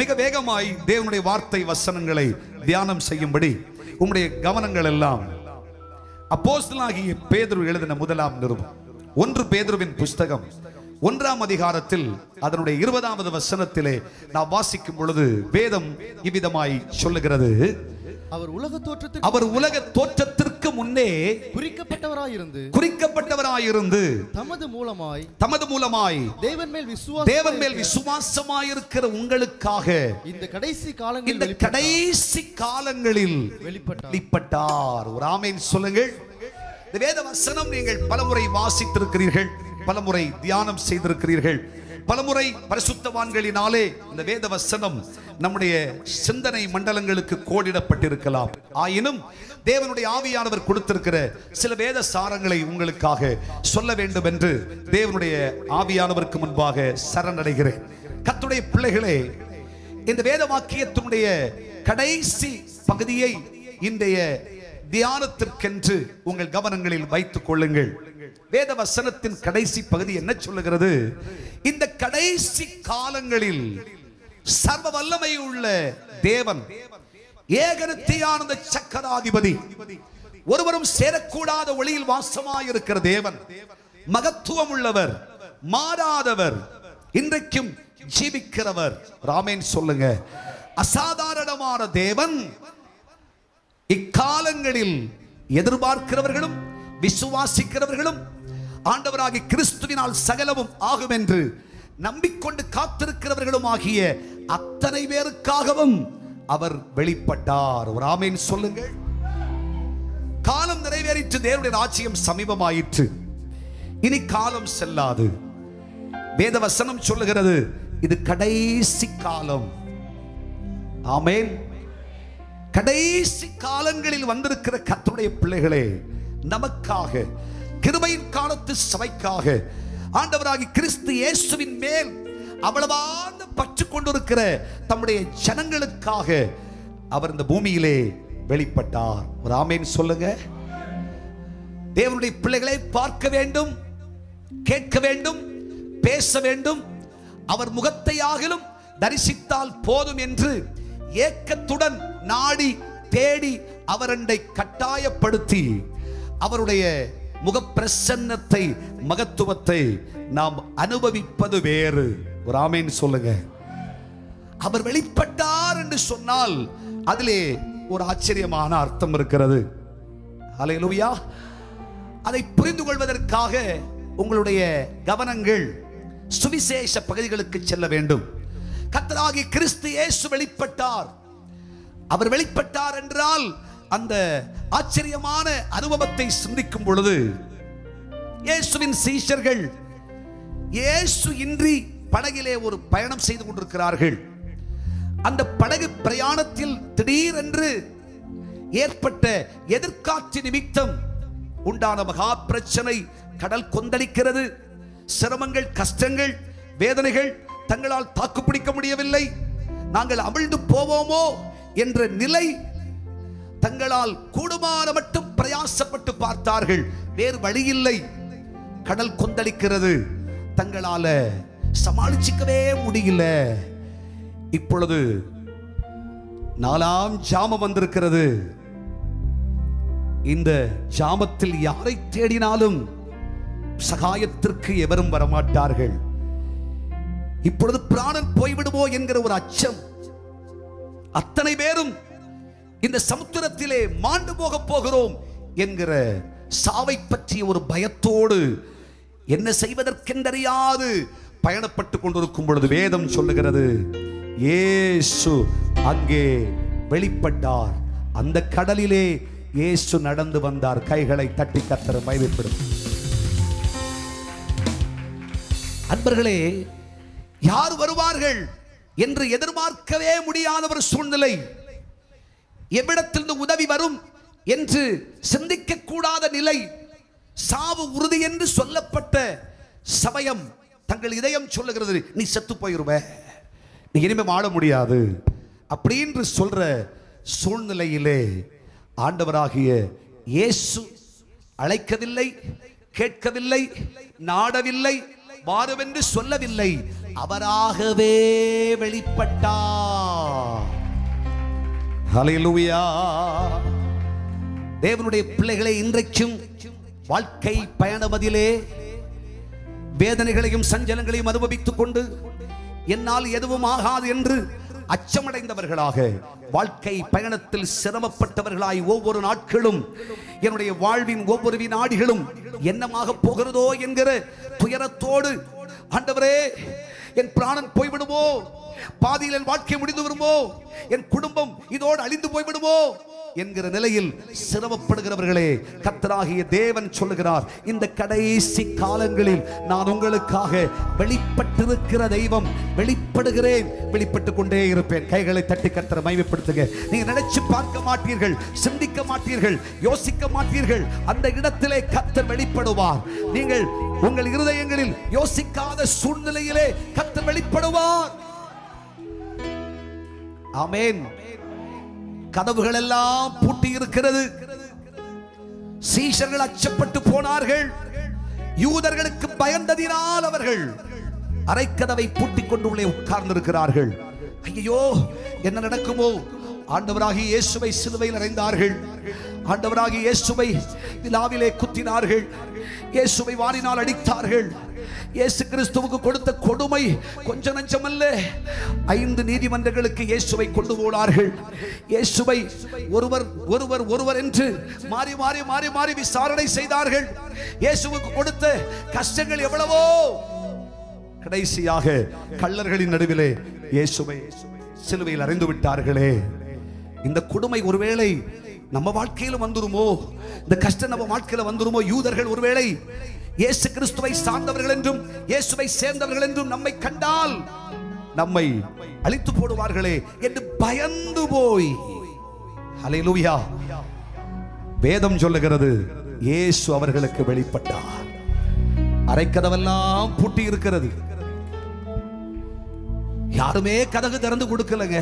மிக வேகமாய் தேவனுடைய வார்த்தை வசனங்களை தியானம் செய்யும்படி உங்களுடைய கவனங்கள் எல்லாம் அப்போஸ்தலனாகிய பேதுரு எழுதின முதலாம் நிருபம் 1 பேதுருவின் புத்தகம் 1ஆம் அதிகாரத்தில் அதனுடைய 20வது வசனத்திலே நாம் வாசிக்கும் பொழுது வேதம் இவ்விதமாய் சொல்லுகிறது, அவர் உலக தோற்றத்திற்கு முன்னே குறிக்கப்பட்டவராயிருந்து தமது மூலமாய் தேவன் மேல் விசுவாசமாயிருக்கிற உங்களுக்காக இந்த கடைசி காலங்களில் வெளிப்பட்டார். ஒரு ஆமென் சொல்லுங்கள். இந்த வேத வசனம் நீங்கள் பலமுறை வாசித்திருக்கிறீர்கள், பலமுறை தியானம் செய்திருக்கிறீர்கள், பலமுறை பரிசுத்தவான்களினாலே இந்த வேத வசனம் நம்முடைய சிந்தனை மண்டலங்களுக்கு கோடிடப்பட்டிருக்கலாம். ஆயினும் தேவனுடைய ஆவியானவர் கொடுத்திருக்கிற சில வேத சாரங்களை உங்களுக்காக சொல்ல வேண்டும் என்று தேவனுடைய ஆவியானவருக்கு முன்பாக சரணடைகிறேன். கர்த்தருடைய பிள்ளைகளே, இந்த வேத வாக்கியத்தினுடைய கடைசி பகுதியை இன்றைய தியானத்திற்கென்று உங்கள் கவனங்களில் வைத்துக் கொள்ளுங்கள். வேத வசனத்தின் கடைசி பகுதி என்ன சொல்லுகிறது? இந்த கடைசி காலங்களில் சர்வ வல்லமை உள்ள தேவன், ஏகநித்தியான சக்கராதிபதி, ஒருவரும் சேரக்கூடாத ஒளியில் வாசமாயிருக்கிற தேவன், மகத்துவம் உள்ளவர், மாறாதவர், இன்றைக்கும் ஜீவிக்கிறவர், ராமேன் சொல்லுங்க, அசாதாரணமான தேவன் இக்காலங்களில் எதிர்பார்க்கிறவர்களும் விசுவாசிக்கிறவர்களும் ஆண்டவராகி கிறிஸ்துவினால் சகலமும் ஆகும் என்று நம்பிக்கொண்டு காத்திருக்கிறவர்களும் ஆகிய அத்தனை பேருக்காகவும் அவர் வெளிப்பட்டார். ஒரு ஆமீன் சொல்லுங்கள். காலம் நிறைவேறிற்று, தேவனுடைய ராஜ்யம் சமீபமாயிற்று, இனி காலம் செல்லாது. வேதவசனம் சொல்லுகிறது, இது கடைசி காலம். ஆமீன். கடைசி காலங்களில் வந்திருக்கிற கர்த்தருடைய பிள்ளைகளே, நமக்காக கிருபையின் காலத்து சபைக்காக ஆண்டவராகி கிறிஸ்து இயேசுவின் மேல் அவ்வளவான பற்று கொண்டிருக்கிற தம்முடைய ஜனங்களுக்காக அவர் இந்த பூமியிலே வெளிப்பட்டார். ஒரு ஆமீன் சொல்லுங்க. தேவனுடைய பிள்ளைகளை பார்க்க வேண்டும், கேட்க வேண்டும், பேச வேண்டும். அவர் முகத்தை ஆகிலும் தரிசித்தால் போதும் என்று ஏக்கத்துடன் நாடி தேடி அவரண்டை கட்டாயப்படுத்தி அவருடைய முகப்பிரசன்னத்தை மகத்துவத்தை நாம் அனுபவிப்பது வேறு. ஒரு ஆமீன் சொல்லுங்க. அவர் வெளிப்பட்டார் என்று சொன்னால் அதிலே ஒரு ஆச்சரியமான அர்த்தம் இருக்கிறது. ஹல்லேலூயா. அதை புரிந்து கொள்வதற்காக உங்களுடைய கவனங்கள் சுவிசேஷ பகுதிகளுக்கு செல்ல வேண்டும். கர்த்தராகிய கிறிஸ்து இயேசு வெளிப்பட்டார். அவர் வெளிப்பட்டார் என்றால் அந்த ஆச்சரியமான அனுபவத்தை சிந்திக்கும் பொழுது இயேசுவின் சீஷர்கள் இயேசு இன்றி படகிலே ஒரு பயணம் செய்து கொண்டிருக்கிறார்கள். அந்த படகு பிரயாணத்தில் திடீரென்று ஏற்பட்ட எதிர்காட்சி நிமித்தம் உண்டான மகா பிரச்சனை, கடல் கொந்தளிக்கிறது, சிரமங்கள், கஷ்டங்கள், வேதனைகள், தங்களால் தாக்குப்பிடிக்க முடியவில்லை, நாங்கள் அமிழ்ந்து போவோமோ என்ற நிலை, தங்களால் கூடுமான மட்டும் பிரயாசப்பட்டு பார்த்தார்கள், வேறு வழி இல்லை, கடல் கொந்தளிக்கிறது, தங்களால சமாளிச்சிக்கவே முடியல. இப்பொழுது 4ஆம் ஜாமம் வந்திருக்கிறது. இந்த ஜாமத்தில் யாரை தேடினாலும் சகாயத்திற்கு எவரும் வரமாட்டார்கள். இப்பொழுது பிராணன் போய்விடுமோ என்கிற ஒரு அச்சம். அத்தனை பேரும் இந்த சமுத்திரத்திலே மாண்டு போக போகிறோம் என்கிற சாவை பற்றிய ஒரு பயத்தோடு என்ன செய்வதற்கென்றறியாது பயணப்பட்டு கொண்டிருக்கும் பொழுது வேதம் சொல்லுகிறது, இயேசு அங்கே வெளிப்பட்டார். அந்த கடலிலே இயேசு நடந்து வந்தார். கைகளை தட்டி கர்த்தரை மகிமைப்படும். அன்பர்களே, யார் வருவார்கள் என்று எதிர்பார்க்கவே முடியாத ஒரு சூழ்நிலை, எவ்விடத்திலிருந்து உதவி வரும் என்று சிந்திக்க கூடாத நிலை, சாவு உறுதி என்று சொல்லப்பட்ட சமயம், தங்கள் இதயம் சொல்லுகிறது, நீ செத்து போயிருவே, நீ இனிமே வாழ முடியாது அப்படின்னு சொல்ற சூழ்நிலையிலே ஆண்டவராகிய இயேசு அழைக்கவில்லை, கேட்கவில்லை, நாடவில்லை, வாருவென்று சொல்லவில்லை, அவராகவே வெளிப்பட்டார். ஹல்லேலூயா. தேவனுடைய பிள்ளைகளை இன்றைக்கும் வாழ்க்கை பயணமதிலே வேதனைகளையும் சஞ்சலங்களையும் அனுபவித்துக் கொண்டு என்னால் எதுவும் ஆகாது என்று அச்சமடைந்தவர்களாக வாழ்க்கை பயணத்தில் சிரமப்பட்டவர்களாய் ஒவ்வொரு நாட்களும் என்னுடைய வாழ்வின் ஒவ்வொரு வினாடிகளும் என்னமாக போகிறதோ என்கிற துயரத்தோடு, ஆண்டவரே என் பிராணன் போய்விடுமோ, பாதியில் என் வாழ்க்கை முடிந்து வருமோ, என் குடும்பம் இதோடு அழிந்து போய்விடுமோ என்கிற நிலையில் சிரமப்படுகிறவர்களே, கர்த்தராகிய தேவன் சொல்லுகிறார், இந்த கடைசி காலங்களில் நான் உங்களுக்காக வெளிப்பட்டிருக்கிற தெய்வம் வெளிப்படுகிறேன், வெளிப்பட்டு கொண்டே இருப்பேன். கைகளை தட்டி கர்த்தரை மகிமைப்படுத்துங்க. நீங்க நினைச்சு பார்க்க மாட்டீர்கள், சிந்திக்க மாட்டீர்கள், யோசிக்க மாட்டீர்கள், அந்த இடத்திலே கர்த்தர் வெளிப்படுவார். நீங்கள் உங்கள் இருதயங்களில் யோசிக்காத சூழ்நிலையிலே கர்த்தர் வெளிப்படுவார். ஆமென். கதவுகள் எல்லாம் பூட்டி இருக்கிறது. சீஷர்கள் அச்சப்பட்டு போனார்கள். யூதர்களுக்கு பயந்ததினால் அவர்கள் அரைக்கதவை பூட்டி கொண்டு உள்ளே உட்கார்ந்து இருக்கிறார்கள். ஐயோ என்ன நடக்குமோ? ஆண்டவராகிய இயேசுவை சிலுவையில் அறைந்தார்கள். ஆண்டவராகிய இயேசுவை விலாவிலே குத்தினார்கள். இயேசுவை வாரினால் அடித்தார்கள். இயேசு கிறிஸ்துவுக்கு கொடுத்த கொடுமை கொஞ்ச நஞ்சமல்ல. 5 நீதிமன்றங்களுக்கு இயேசுவை கொண்டு போனார்கள். இயேசுவை ஒருவர் ஒருவர் ஒருவர் என்று மாறி மாறி மாறி மாறி விசாரணை செய்தார்கள். இயேசுவுக்கு கொடுத்த கஷ்டங்கள் எவ்வளவோ. கடைசியாக கள்ளர்களின் நடுவிலே இயேசுவை சிலுவையில் அறைந்து விட்டார்களே, இந்த கொடுமை ஒருவேளை நம்ம வாழ்க்கையில வந்துருமோ, இந்த கஷ்டம் நம்ம வாழ்க்கையில வந்துருமோ? யூதர்கள் ஒருவேளை இயேசு கிறிஸ்துவை சார்ந்தவர்கள் என்றும் இயேசுவை சேர்ந்தவர்கள் என்றும் நம்மை கண்டால் நம்மை அழித்து போடுவார்களே என்று பயந்து போய், ஹல்லேலூயா, வேதம் சொல்லுகிறது இயேசு அவர்களுக்கு வெளிப்பட்டார். அரைக்கதவெல்லாம் பூட்டி இருக்கிறது. யாருமே கதவு திறந்து கொடுக்கலங்க.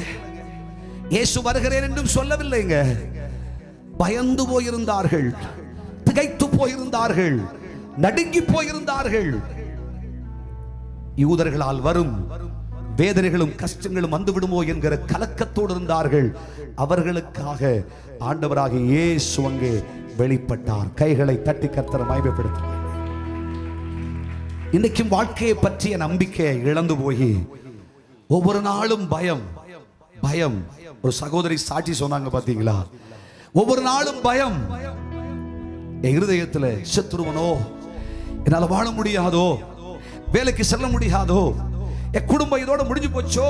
இயேசு வருகிறேன் என்றும் சொல்லவில்லைங்க. பயந்து போயிருந்தார்கள், திகைத்து போயிருந்தார்கள், நடுங்கி போயிருந்தார்கள். யூதர்களால் வரும் வேதனைகளும் கஷ்டங்களும் வந்துவிடுமோ என்கிற கலக்கத்தோடு இருந்தார்கள். அவர்களுக்காக ஆண்டவராக இயேசு அங்கே வெளிப்பட்டார். கைகளை தட்டி கர்த்தரை மகிமைப்படுத்துங்கள். இன்னைக்கும் வாழ்க்கையை பற்றிய நம்பிக்கை இழந்து போய் ஒவ்வொரு நாளும் பயம் பயம். ஒரு சகோதரி சாட்சி சொன்னாங்க, பாத்தீங்களா? ஒவ்வொரு நாளும் பயம். என் இருதயத்துல சத்துருவனோ, என்னால வாழ முடியாதோ, வேலைக்கு செல்ல முடியாதோ, என் குடும்பம் இதோட முடிஞ்சு போச்சோ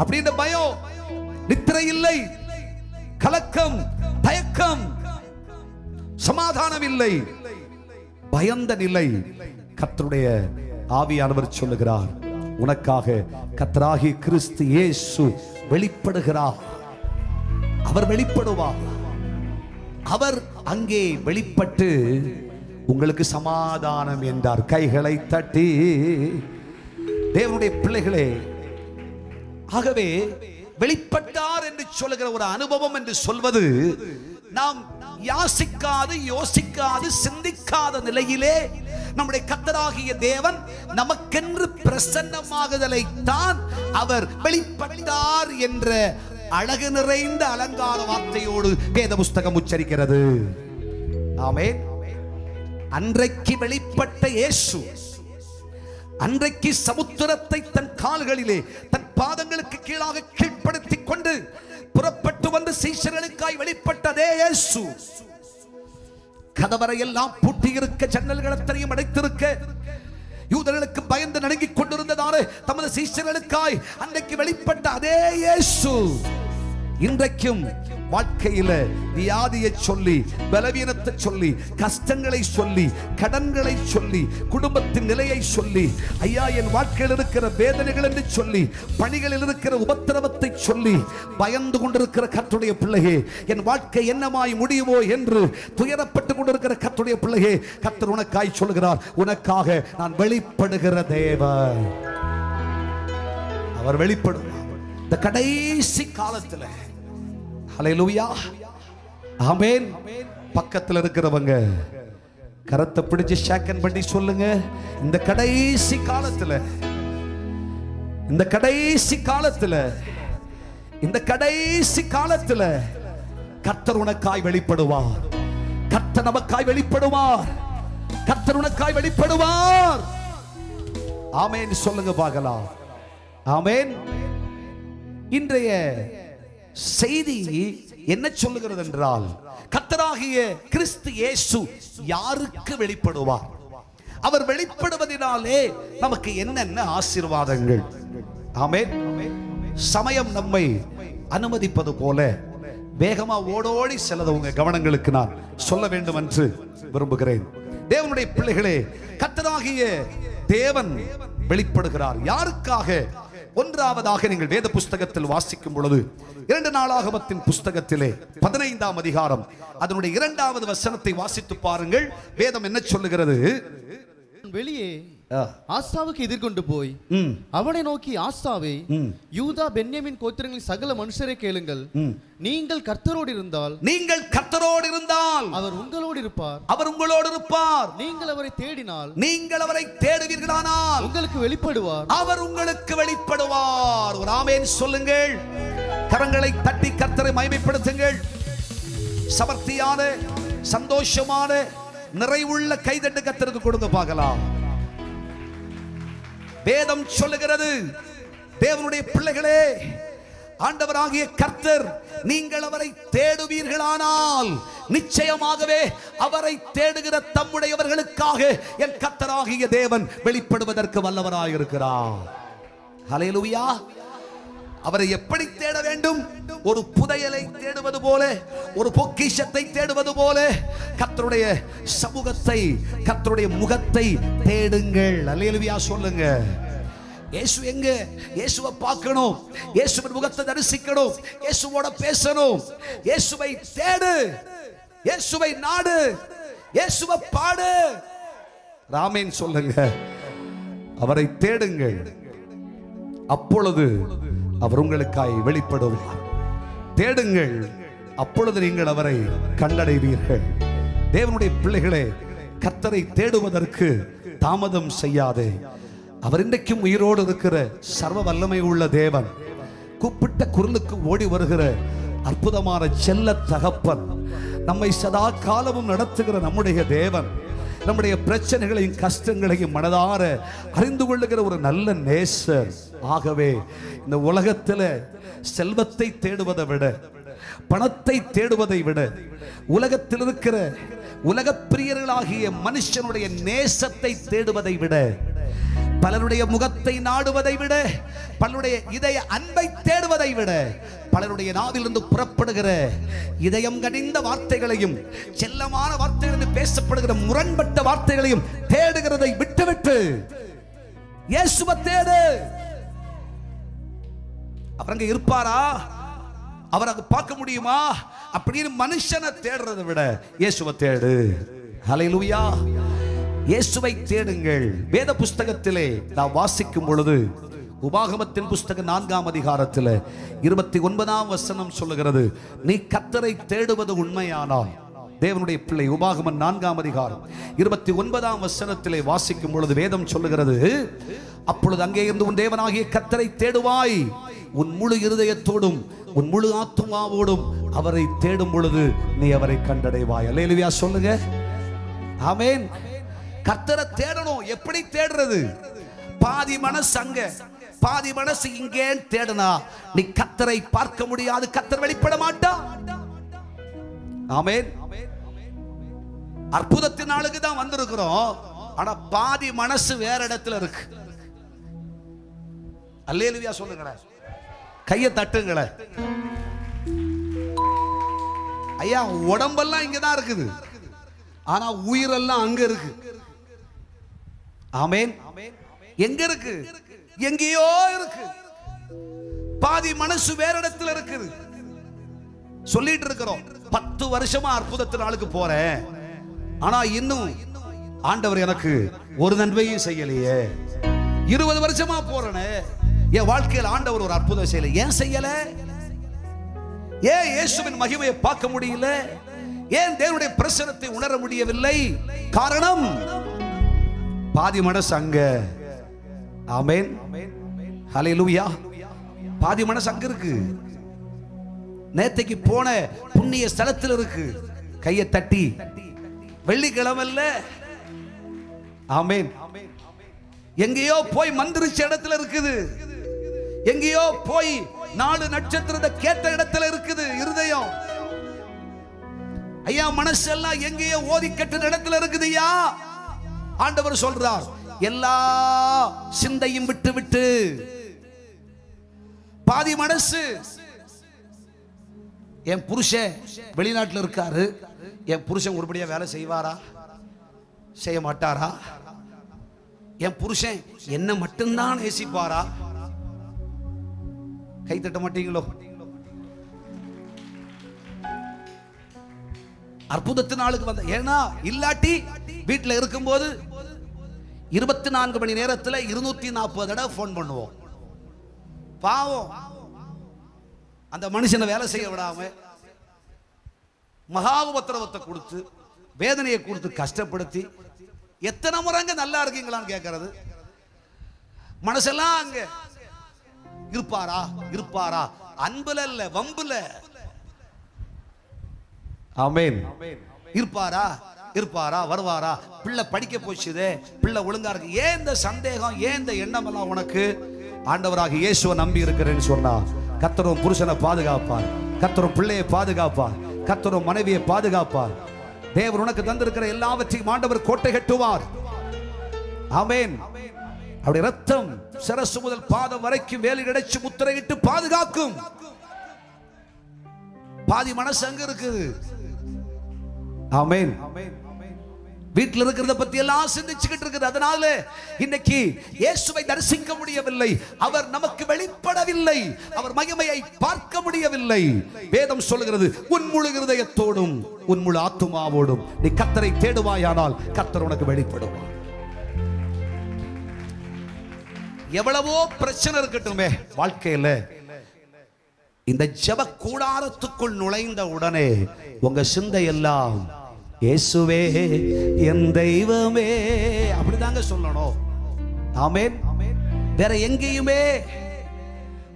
அப்படின்ற பயம், நித்திரை இல்லை, கலக்கம், தயக்கம், சமாதானம் இல்லை, பயந்த நிலை. கர்த்தருடைய ஆவியானவர் சொல்லுகிறார், உனக்காக கர்த்தராகிய கிறிஸ்து இயேசு வெளிப்படுகிறார். அவர் வெளிப்படுவார். அவர் அங்கே வெளிப்பட்டு உங்களுக்கு சமாதானம் என்றார். கைகளை தட்டி தேவனுடைய பிள்ளைகளே, ஆகவே வெளிப்பட்டார் என்று சொல்லுகிற ஒரு அனுபவம் என்று சொல்வது, நாம் யாசிக்காது யோசிக்காது சிந்திக்காத நிலையிலே நம்முடைய கர்த்தராகிய தேவன் நமக்கென்று பிரசன்னமாகுதலை தான் அவர் வெளிப்பட்டார் என்ற அழகு நிறைந்த அலங்கார வார்த்தையோடு வேத புஸ்தகம் உச்சரிக்கிறது. ஆமென். அன்றைக்கு வெளிப்பட்ட இயேசு அன்றைக்கு சமுத்திரத்தை தன் கால்களிலே தன் பாதங்களுக்கு கீழாக கீழ்ப்படுத்திக் கொண்டு புறப்பட்டு வந்து சீஷர்களுக்காய் வெளிப்பட்டதே இயேசு. கதவரை எல்லாம் பூட்டி இருக்க, ஜன்னல்கள் அத்தனையும் அடைத்திருக்க, யூதர்களுக்கு பயந்து நடுங்கிக் கொண்டிருந்ததான தமது சீஷர்களுக்காய் அன்றைக்கு வெளிப்பட்ட அதே இயேசு இன்றைக்கும் வாழ்க்கையில வியாதியை சொல்லி, பலவீனத்தை சொல்லி, கஷ்டங்களை சொல்லி, கடன்களை சொல்லி, குடும்பத்தின் நிலையை சொல்லி, ஐயா என் வாழ்க்கையில் இருக்கிற வேதனைகள் என்று சொல்லி, பணிகளில் இருக்கிற உபத்திரவத்தை சொல்லி பயந்து கொண்டிருக்கிற கர்த்தருடைய பிள்ளையே, என் வாழ்க்கை என்னமாய் முடியுமோ என்று துயரப்பட்டு கொண்டிருக்கிற கர்த்தருடைய பிள்ளையே, கர்த்தர் உனக்காய் சொல்கிறார், உனக்காக நான் வெளிப்படுகிற தேவன். அவர் வெளிப்படுவார் இந்த கடைசி காலத்துல. ஹல்லேலூயா. ஆமென். பக்கத்துல இருக்கிறவங்க கரத்தை பிடிச்சு ஷேக்கன் பண்ணி சொல்லுங்க, இந்த கடைசி காலத்துல இன்றைய செய்தி என்ன சொல்லுகிறது என்றால், கர்த்தராகிய கிறிஸ்து இயேசு யாருக்கு வெளிப்படுவார்? அவர் வெளிப்படுவதினாலே நமக்கு என்னென்ன ஆசீர்வாதங்கள். ஆமென். சமயம் நம்மை அனுமதிப்பது போல வேகமா ஓடோடி செல்ல உங்க கவனங்களுக்கு நான் சொல்ல வேண்டும் என்று விரும்புகிறேன். தேவனுடைய பிள்ளைகளே, கர்த்தராகிய தேவன் வெளிப்படுகிறார். யாருக்காக? ஒன்றாவதாக நீங்கள் வேத புஸ்தகத்தில் வாசிக்கும் பொழுது இரண்டு நாளாகமத்தின் புஸ்தகத்திலே 15ஆம் அதிகாரம் அதனுடைய 2வது வசனத்தை வாசித்து பாருங்கள். வேதம் என்ன சொல்லுகிறது? வெளியே ஆசாவுக்கு எதிர்கொண்டு போய் அவனை நோக்கி, ஆசாவே, யூதா பென்யமின் கோத்திரங்களின் சகல மனுஷரை கேளுங்கள், நீங்கள் கர்த்தரோடு இருந்தால் அவர் உங்களோடு இருப்பார், நீங்கள் அவரை தேடினால் தேடுவீர்களானால் உங்களுக்கு வெளிப்படுவார், அவர் உங்களுக்கு வெளிப்படுவார். ஒரு ஆமென் சொல்லுங்கள். கரங்களை தட்டி கர்த்தரை மகிமைப்படுத்துங்கள். சமர்த்தியான சந்தோஷமான நிறைவுள்ள கைதட்டு கர்த்தருக்கு கொடுங்க பார்க்கலாம். வேதம் சொல்லுகிறது, தேவனுடைய பிள்ளைகளே, ஆண்டவராகிய கர்த்தர் நீங்கள் அவரை தேடுவீர்களானால் நிச்சயமாகவே அவரை தேடுகிற தம்முடையவர்களுக்காக என் கர்த்தராகிய தேவன் வெளிப்படுவதற்கு வல்லவராயிருக்கிறார். ஹல்லேலூயா. அவரை எப்படி தேட வேண்டும்? ஒரு புதையலை தேடுவது போல, ஒரு பொக்கிஷத்தை தேடுவது போல கர்த்தருடைய சமூகத்தை, கர்த்தருடைய முகத்தை தேடுங்கள். அல்லேலூயா சொல்லுங்க. இயேசு எங்க? இயேசுவை பார்க்கணும், இயேசுவின் முகத்தை தரிசிக்கணும், இயேசுவோட பேசணும். இயேசுவை தேடு, இயேசுவை நாடு, இயேசுவை பாடு. ராமேன் சொல்லுங்க. அவரை தேடுங்கள், அப்பொழுது அவர் உங்களுக்காய் வெளிப்படுவார். தேடுங்கள், அப்பொழுது நீங்கள் அவரை கண்டடைவீர்கள். தேவனுடைய பிள்ளைகளே, கர்த்தரை தேடுவதற்கு தாமதம் செய்யாதே. அவர் இன்றைக்கும் உயிரோடு இருக்கிற சர்வ வல்லமை உள்ள தேவன், கூப்பிட்ட குரலுக்கு ஓடி வருகிற அற்புதமான செல்ல தகப்பன், நம்மை சதா காலமும் நடத்துகிற நம்முடைய தேவன், நம்முடைய பிரச்சனைகளையும் கஷ்டங்களையும் மனதார அறிந்து கொள்ளுகிற ஒரு நல்ல நேசர். ஆகவே இந்த உலகத்தில் செல்வத்தை தேடுவதை விட, பணத்தை தேடுவதை விட, உலகத்தில் இருக்கிற உலகப்பிரியர்களாகிய மனுஷனுடைய நேசத்தை தேடுவதை விட, பலருடைய முகத்தை நாடுவதை விட, பலருடைய இதய அன்பை தேடுவதை விட, பலருடைய நாவிலிருந்து புறப்படுகிற இதயம் கனிந்த வார்த்தைகளையும் செல்லமான வார்த்தைகளிலிருந்து பேசப்படுகிற முரண்பட்ட வார்த்தைகளையும் தேடுகிறதை விட்டுவிட்டு இயேசுவை தேடு. அவரங்க இருப்பாரா? அவரங்க பார்க்க முடியுமா? அப்படின்னு மனுஷனை தேடுறதை விட இயேசுவை தேடு. ஹல்லேலூயா. இயேசுவை தேடுங்கள். வேத புஸ்தகத்திலே நான் வாசிக்கும் பொழுது உபாகமத்தின் புஸ்தகம் 4ஆம் அதிகாரத்தில் 29ஆம் வசனம் சொல்லுகிறது, நீ கர்த்தரை தேடுவது உண்மையானால். தேவனுடைய பிள்ளை, உபாகமம் 4ஆம் அதிகாரம் 29ஆம் வசனத்திலே வாசிக்கும் பொழுது வேதம் சொல்லுகிறது, அப்பொழுது அங்கே இருந்து உன் தேவனாகிய கர்த்தரை தேடுவாய், உன் முழு இருதயத்தோடும் உன் முழு ஆத்துமாவோடும் அவரை தேடும் பொழுது நீ அவரை கண்டடைவாய். அல்லேலூயா சொல்லுங்க. ஆமென். கர்த்தரை தேடணும். எப்படி தேடுறது? பாதி மனசு அங்க, பாதி மனசு இங்கே தேடுனா நீ கர்த்தரை பார்க்க முடியாது, கர்த்தர் வெளிப்பட மாட்டா. ஆமென். அற்புதத்தின் ஆளுக்கு தான் வந்திருக்கிறோம், ஆனா பாதி மனசு வேற இடத்துல இருக்கு. அல்லேலூயா சொல்லுங்களேன். கையை தட்டுங்களேன். ஐயா, உடம்பெல்லாம் இங்கதான் இருக்குது, ஆனா உயிரெல்லாம் அங்க இருக்கு. ஆமென். எங்க இருக்கு? எங்கேயோ இருக்கு. பாதி மனசு வேற இடத்துல இருக்குது. சொல்லிட்டு இருக்கிறோம் 10 வருஷமா அற்புதத்தின் ஆளுக்கு போறேன், ஆனா இன்னும் ஆண்டவர் எனக்கு ஒரு நன்மையும் செய்யலையே. 20 வருஷமா போறேனே, என் வாழ்க்கையில் ஆண்டவர் ஒரு அற்புதம் செய்யல. ஏன் செய்யல? ஏன் இயேசுவின் மகிமையை பார்க்க முடியல? ஏன் தேவனுடைய பிரசனத்தை உணர முடியவில்லை? காரணம், பாதி மனசு அங்க. ஆமென். ஹல்லேலூயா. பாதி மனசு அங்க இருக்கு, நேத்தைக்கு போன புண்ணிய ஸ்தலத்தில் இருக்கு. கையை தட்டி வெள்ளிக்கிழமை இல்ல, ஆமென், எங்கேயோ போய் மந்திரிச்ச இடத்துல இருக்குது, எங்கேயோ போய் 4 நட்சத்திரத்தை கேட்ட இடத்துல இருக்குது இருதயம். ஐயா மனசெல்லாம் எங்கேயோ ஓதி கட்டுற இடத்துல இருக்குது. ஐயா ஆண்டவர் சொல்றார், எல்லா சிந்தையும் விட்டு விட்டு பாதி மனசு. என் புருஷன் வெளிநாட்டில் இருக்காரு, என் புருஷன் உருப்படியா வேலை செய்வாரா செய்ய மாட்டாரா, என் புருஷன் என்ன மட்டும்தான் நேசிப்பாரா. கை தட்ட மாட்டீங்களோ? அற்புதத்தினாளுக்கு வந்த ஏன்னா இல்லாட்டி வீட்டில் இருக்கும்போது 24 மணி நேரத்தில் 240 தடவை போன் பண்ணுவோம். பாவம் அந்த மனுஷனை வேலை செய்ய விடாம மகா உபத்திரவத்தை கொடுத்து வேதனையை கொடுத்து கஷ்டப்படுத்தி எத்தனை முறைங்க நல்லா இருக்கீங்களான்னு கேட்கறது. மனசெல்லாம் அங்க இருப்பாரா இருப்பாரா, அன்புல இல்ல வம்புல. ஆமென். இருப்பாரா இருப்பாரா, வருவாரா, பிள்ளை படிக்க போச்சுதே, பிள்ளை ஒழுங்கா இருக்கு, ஏன் இந்த சந்தேகம், ஏன் இந்த எண்ணம் எல்லாம் உனக்கு. ஆண்டவராக இயேசுவை நம்பி இருக்கிறேன்னு சொன்னா கர்த்தரும் புருஷனை பாதுகாப்பார், கர்த்தரும் பிள்ளையை பாதுகாப்பார், கர்த்தரும் மனைவியை பாதுகாப்பார். தேவர் உனக்கு தந்திருக்கிற எல்லாவற்றையும் ஆண்டவர் கோட்டை கட்டுவார். ஆமென். அவருடைய ரத்தம் சிரசு முதல் பாதம் வரைக்கும் வேலி கிடைச்சு முத்திரையிட்டு பாதுகாக்கும். பாதி மனசு அங்க இருக்குது. ஆமென். வீட்டில் இருக்கிறத பத்தி எல்லாம் சிந்திச்சுக்கிட்டு இருக்குது. அதனால இன்னைக்கு இயேசுவை தரிசிக்க முடியவில்லை, அவர் நமக்கு வெளிப்படவில்லை, அவர் மகிமையை பார்க்க முடியவில்லை. வேதம் சொல்லுகிறது, உன் முழு இருதயத்தோடும் உன் முழு ஆத்துமாவோடும் நீ கர்த்தரை தேடுவாயானால் கர்த்தர் உனக்கு வெளிப்படுவார். எவ்வளவோ பிரச்சனை இருக்கட்டுமே வாழ்க்கையில, இந்த ஜெப கூடாரத்துக்குள் நுழைந்த உடனே உங்க சிந்தை எல்லாம் இயேசுவே என் தெய்வமே அப்படிதாங்க சொல்லணும். ஆமென். வேற எங்கேயுமே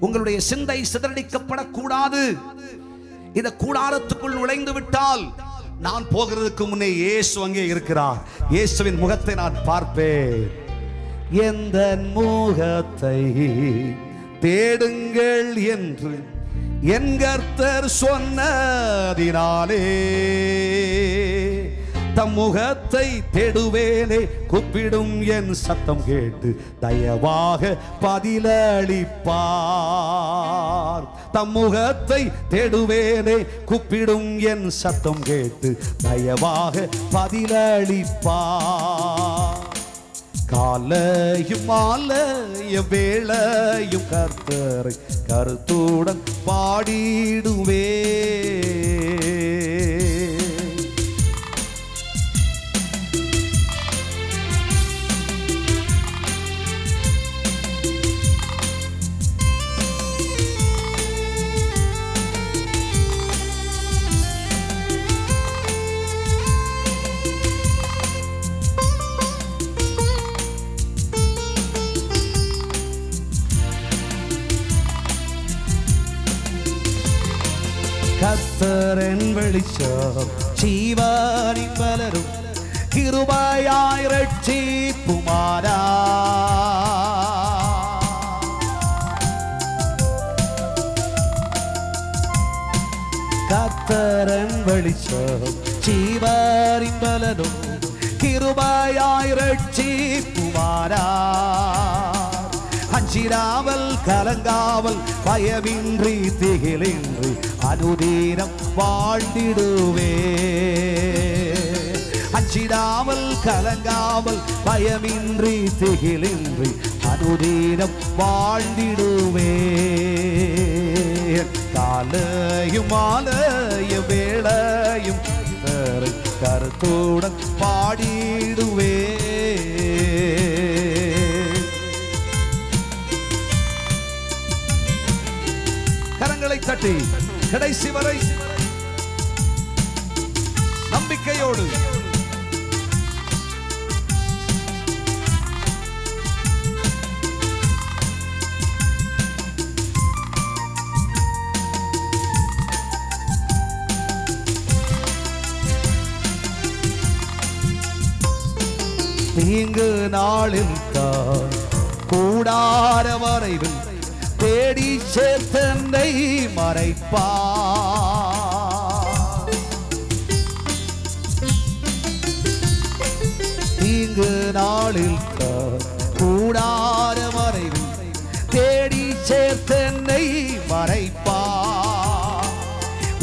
உங்களுடைய சிந்தை சிதறடிக்கப்படக்கூடாது. இந்த கூடாரத்துக்குள் நுழைந்து விட்டால் நான் போகிறதுக்கு முன்னே இயேசு அங்கே இருக்கிறார். இயேசுவின் முகத்தை நான் பார்ப்பேன். எந்த முகத்தை தேடுங்கள் என்று என் கர்த்தர் சொன்னதினாலே தம் முகத்தை தேடுவேனே, கூப்பிடும் என் சத்தம் கேட்டு தயவாக பதிலளிப்பார். தம் முகத்தை தேடுவேனே, கூப்பிடும் என் சத்தம் கேட்டு தயவாக பதிலளிப்பார். காலையும் மாலைய வேளையும் கர்த்தரை கருத்துடன் பாடிடுவே. கர்த்தரின் வெளிச்சம் ஜீவனி மலரும், கிருபையாய் ரட்சிப்புமாரா. கர்த்தரின் வெளிச்சம் ஜீவனி மலரும், கிருபையாய் ரட்சிப்புமாரா. அஞ்சிராமல் கலங்காமல் பயமின்றி திகிலின்றி அனுதீனம் வாழ்ந்திடுவே. அஞ்சிடாமல் கலங்காமல் பயமின்றி திகிலின்றி அனுதீனம் வாழ்ந்திடுவே. காலையும் மாலைய வேளையும் கருத்துடன் பாடிடுவே. கரங்களை தட்டி கடைசி வரை நம்பிக்கையோடு நீங்கு நாளில் தான் கூடார வரைவில் தேடி சேத்தனை மறைப்பா நீங்கு நாளில் தான் கூடார வரைவில் தேடி சேத்தனை மறைப்பா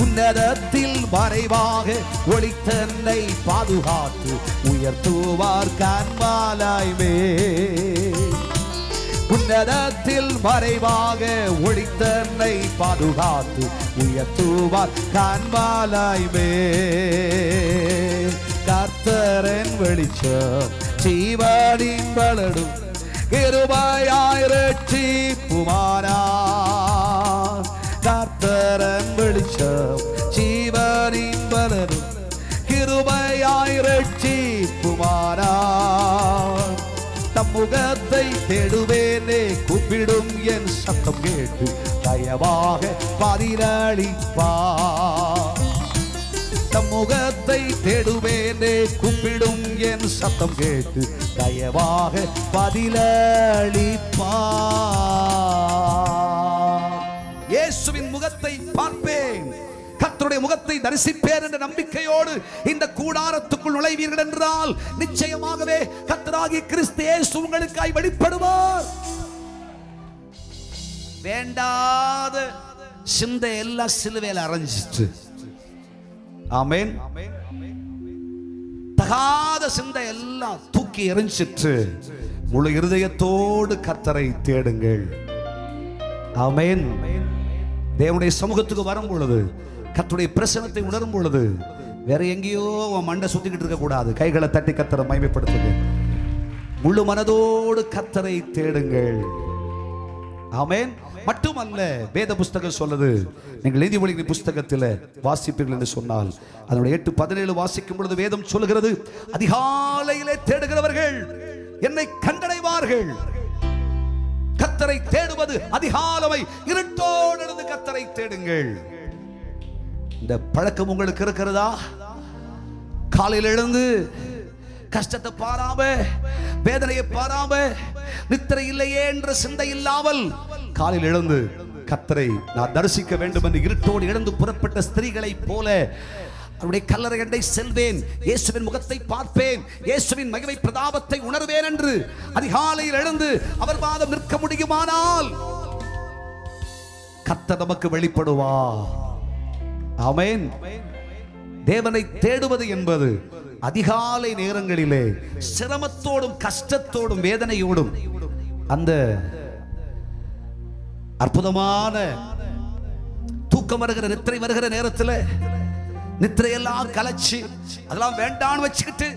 உன்னதத்தில் மறைவாக ஒளி தன்னை பாதுகாத்து உயர்த்துவார் காண்பாலாய் மேல் உன்னதத்தில் மறைவாக ஒளி தன்னை பாதுகாத்து உயர்த்துவார் காண்பாலாய் மேல் கர்த்தரின் வெளிச்சம் ஜீவனின் வளரும் கிருபையாய் இரட்சிப்புமானா கர்த்தரின் வெளிச்சம் ஜீவனின் வளரும் கிருபையாய் இரட்சிப்புமானா தம்முகத்தை தேடுவேனே கூப்பிடும் என் சத்தம் கேட்டு தயவாக பதிலளிப்பார் தம்முகத்தை தேடுவேனே கூப்பிடும் என் சத்தம் கேட்டு தயவாக பதிலளிப்பார் இயேசுவின் முகத்தை பார்ப்பேன் கர்த்தருடைய முகத்தை தரிசிப்பேன் என்ற நம்பிக்கையோடு இந்த கூடாரத்துக்குள் நுழைவீர்கள் என்றால் நிச்சயமாகவே கர்த்தராகிய கிறிஸ்து இயேசு உங்களுக்காய் வெளிப்படுவார். வேண்டாத சிந்தை எல்லாம் சிலுவையில் அரைஞ்சிட்டு ஆமென். தகாத சிந்தை எல்லாம் தூக்கி எரிஞ்சிட்டு முழு இருதயத்தோடு கர்த்தரை தேடுங்கள். ஆமென். தேவனுடைய சமூகத்துக்கு வரும் பொழுது கர்த்தருடைய பிரசன்னத்தை உணரும் பொழுது வேற எங்கேயோ மண்டை சுத்திக்கிட்டு இருக்க கூடாது. கைகளை தட்டி கர்த்தரை மகிமைப்படுத்துங்க. முழு மனதோடு கர்த்தரை தேடுங்கள். ஆமென். மட்டுமல்ல வேத புஸ்தகம் சொல்லுது நீங்கள் நீதிமொழிகளின் புஸ்தகத்தில் வாசிப்பீர்கள் என்று சொன்னால் அதனுடைய 8:17 வாசிக்கும் பொழுது வேதம் சொல்லுகிறது அதிகாலையிலே தேடுகிறவர்கள் என்னை கண்டடைவார்கள். கர்த்தரை தேடுவது அதிகாலை இருட்டோடு இருந்து கர்த்தரை தேடுங்கள். இந்த பழக்கம் உங்களுக்கு இருக்கிறதா? காலையில் எழுந்து கஷ்டத்தை பாராம வேதனையை பாராம நித்திரை இல்லையே என்ற சிந்தை இல்லாமல் காலையில் எழுந்து கர்த்தரை நான் தரிசிக்க வேண்டும் என்று இருட்டோடு எழுந்து புறப்பட்ட ஸ்திரீகளை போல அவருடைய கல்லறையண்டை செல்வேன், இயேசுவின் முகத்தை பார்ப்பேன், இயேசுவின் மகிமை பிரதாபத்தை உணர்வேன் என்று அதிகாலையில் எழுந்து அவர் பாதம் நிற்க முடியுமானால் கர்த்தர் நமக்கு வெளிப்படுவார். ஆமென். தேவனை தேடுவது என்பது அதிகாலை நேரங்களிலே சிரமத்தோடும் கஷ்டத்தோடும் வேதனையோடும் அந்த அற்புதமான தூக்கம் வருகிற நித்திரை வருகிற நேரத்தில் நித்திரையெல்லாம் கலைச்சு அதெல்லாம் வேண்டான்னு வச்சுக்கிட்டு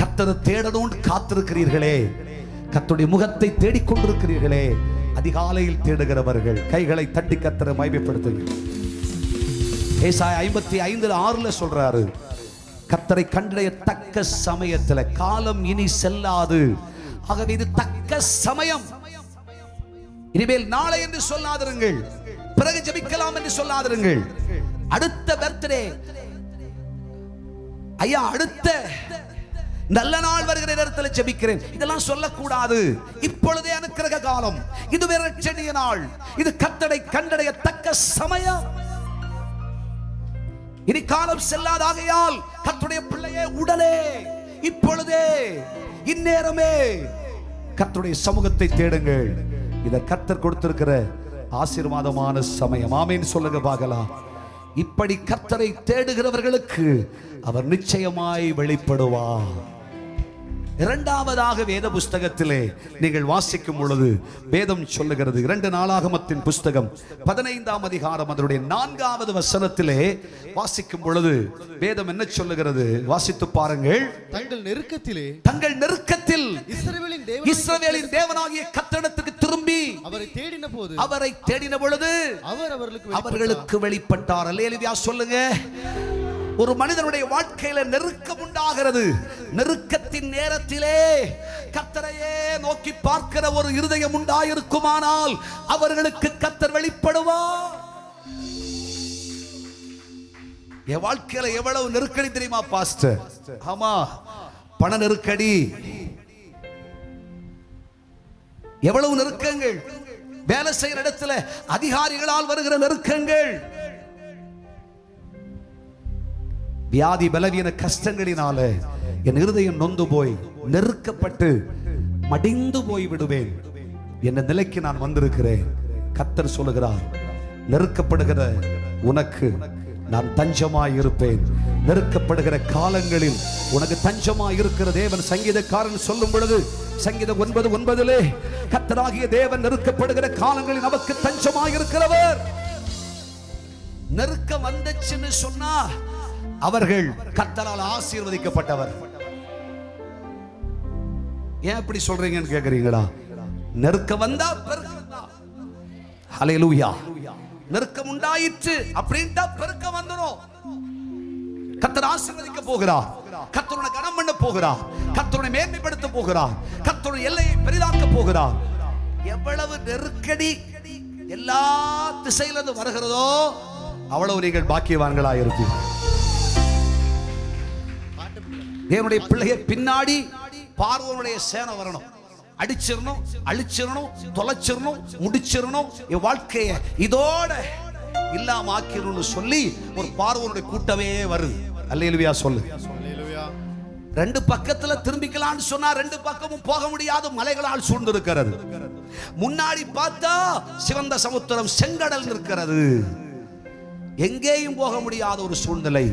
கர்த்தரை தேடணும்னு காத்திருக்கிறீர்களே, கர்த்தருடைய முகத்தை தேடிக்கொண்டிருக்கிறீர்களே, அதிகாலையில் தேடுகிறவர்கள் கைகளை தட்டி கர்த்தரை மகிமைப்படுத்துங்க. ஏசாயா 55:6 சொல்றாரு கர்த்தரை கண்டடைய தக்க சமயத்தில் காலம் இனி செல்லாது, ஆகவே இது தக்க சமயம். இனிமேல் நாளை என்று சொல்லாதிருங்கள், பிறகு ஜெபிக்கலாம் என்று சொல்லாதிருங்கள். அடுத்த பர்த்டே ஐயா அடுத்த நல்ல நாள் வருகிற நேரத்தில் ஜெபிக்கிறேன் இதெல்லாம் சொல்லக்கூடாது. இப்பொழுதே அனுக்கிரக காலம், இதுவே ரட்சணிய நாள், இது கர்த்தரை கண்டடைய தக்க சமயம். இனி காலம் செல்லாதாகையால் கர்த்தருடைய பிள்ளையே உடலே இப்பொழுதே இந்நேரமே கர்த்தருடைய சமூகத்தை தேடுங்கள். இதை கர்த்தர் கொடுத்திருக்கிற ஆசீர்வாதமான சமயம். ஆமென் சொல்லுங்க பார்க்கலாம். இப்படி கர்த்தரை தேடுகிறவர்களுக்கு அவர் நிச்சயமாய் வெளிப்படுவார். இரண்டாவதாக வேத புஸ்தகத்திலே நீங்கள் வாசிக்கும் பொழுது வேதம் சொல்லுகிறது 2 நாளாகமத்தின் புஸ்தகம் 15 அதனுடைய 4வது வசனத்திலே வாசிக்கும் பொழுது வேதம் என்ன சொல்லுகிறது? வாசித்து பாருங்கள். தங்கள் நெருக்கத்தில் இஸ்ரவேலின் தேவனாகிய கர்த்தரிடத்துக்கு திரும்பி அவரை தேடின பொழுது அவர் அவர்களுக்கு வெளிப்பட்டார். அல்லேலூயா சொல்லுங்க. ஒரு மனிதனுடைய வாழ்க்கையில நெருக்கம் உண்டாகிறது. நெருக்கத்தின் நேரத்திலே கர்த்தரையே நோக்கி பார்க்கிற ஒரு இருதயம் உண்டாயிருக்குமானால் அவர்களுக்கு கர்த்தர் வெளிப்படுவார். என் வாழ்க்கையில எவ்வளவு நெருக்கடி தெரியுமா பாஸ்டர்? ஆமா, பண நெருக்கடி, எவ்வளவு நெருக்கங்கள், வேலை செய்கிற இடத்துல அதிகாரிகளால் வருகிற நெருக்கங்கள், வியாதி பலவீன கஷ்டங்களினால என் இருதயம் நொந்து போய் நெருக்கப்பட்டு மடிந்து போய் விடுவேன் என்ற நிலைக்கு நான் வந்திருக்கிறேன். கர்த்தர் சொல்லுகிறார், நெருக்கப்படுகிற உனக்கு நான் தஞ்சமாய் இருப்பேன், நெருக்கப்படுகிற காலங்களில் உனக்கு தஞ்சமாய் இருக்கிற தேவன். சங்கீதக்காரன் சொல்லும் பொழுது சங்கீதம் 9:9 கர்த்தராகிய தேவன் நெருக்கப்படுகிற காலங்களில் நமக்கு தஞ்சமாய் இருக்கிறவர். நெருக்கம் வந்துச்சுன்னு சொன்னா அவர்கள் கர்த்தரால் ஆசீர்வதிக்கப்பட்டவர். ஏன் அப்படி சொல்றீங்கன்னு கேக்குறீங்களா? நெருக்கம் வந்தா ஹல்லேலூயா, நெருக்கம் உண்டாயிற்று அப்படின்ட்டா பெருக்கம் வந்துரும். கர்த்தர் ஆசீர்வதிக்க போகிறார், கர்த்தர் உன்னை கனம் பண்ண போகிறார், கர்த்தர் உன்னை மேன்மைப்படுத்த போகிறார், கர்த்தர் எல்லையை பெரிதாக்க போகிறார். எவ்வளவு நெருக்கடி எல்லா திசையிலிருந்து வருகிறதோ அவ்வளவு நீங்கள் பாக்கியவான்களாக இருப்பீர்கள். தேவனுடைய பிள்ளைய பின்னாடி பார்வோனுடைய சேனை வரணும், அடிச்சிடணும், அழிச்சிடணும், தொலைச்சிடணும், முடிச்சிடணும், என் வாழ்க்கைய இதோட இல்லாம ஆக்கிடணும்னு சொல்லி ஒரு பார்வோனுடைய கூட்டமே வருது. அல்லேலூயா சொல்லு. ரெண்டு பக்கத்துல திரும்பிக்கலாம்னு சொன்னா ரெண்டு பக்கமும் போக முடியாத மலைகளால் சூழ்ந்திருக்கிறது. முன்னாடி பார்த்தா சிவந்த சமுத்திரம், செங்கடல் இருக்கிறது, எங்கேயும் போக முடியாத ஒரு சூழ்நிலை.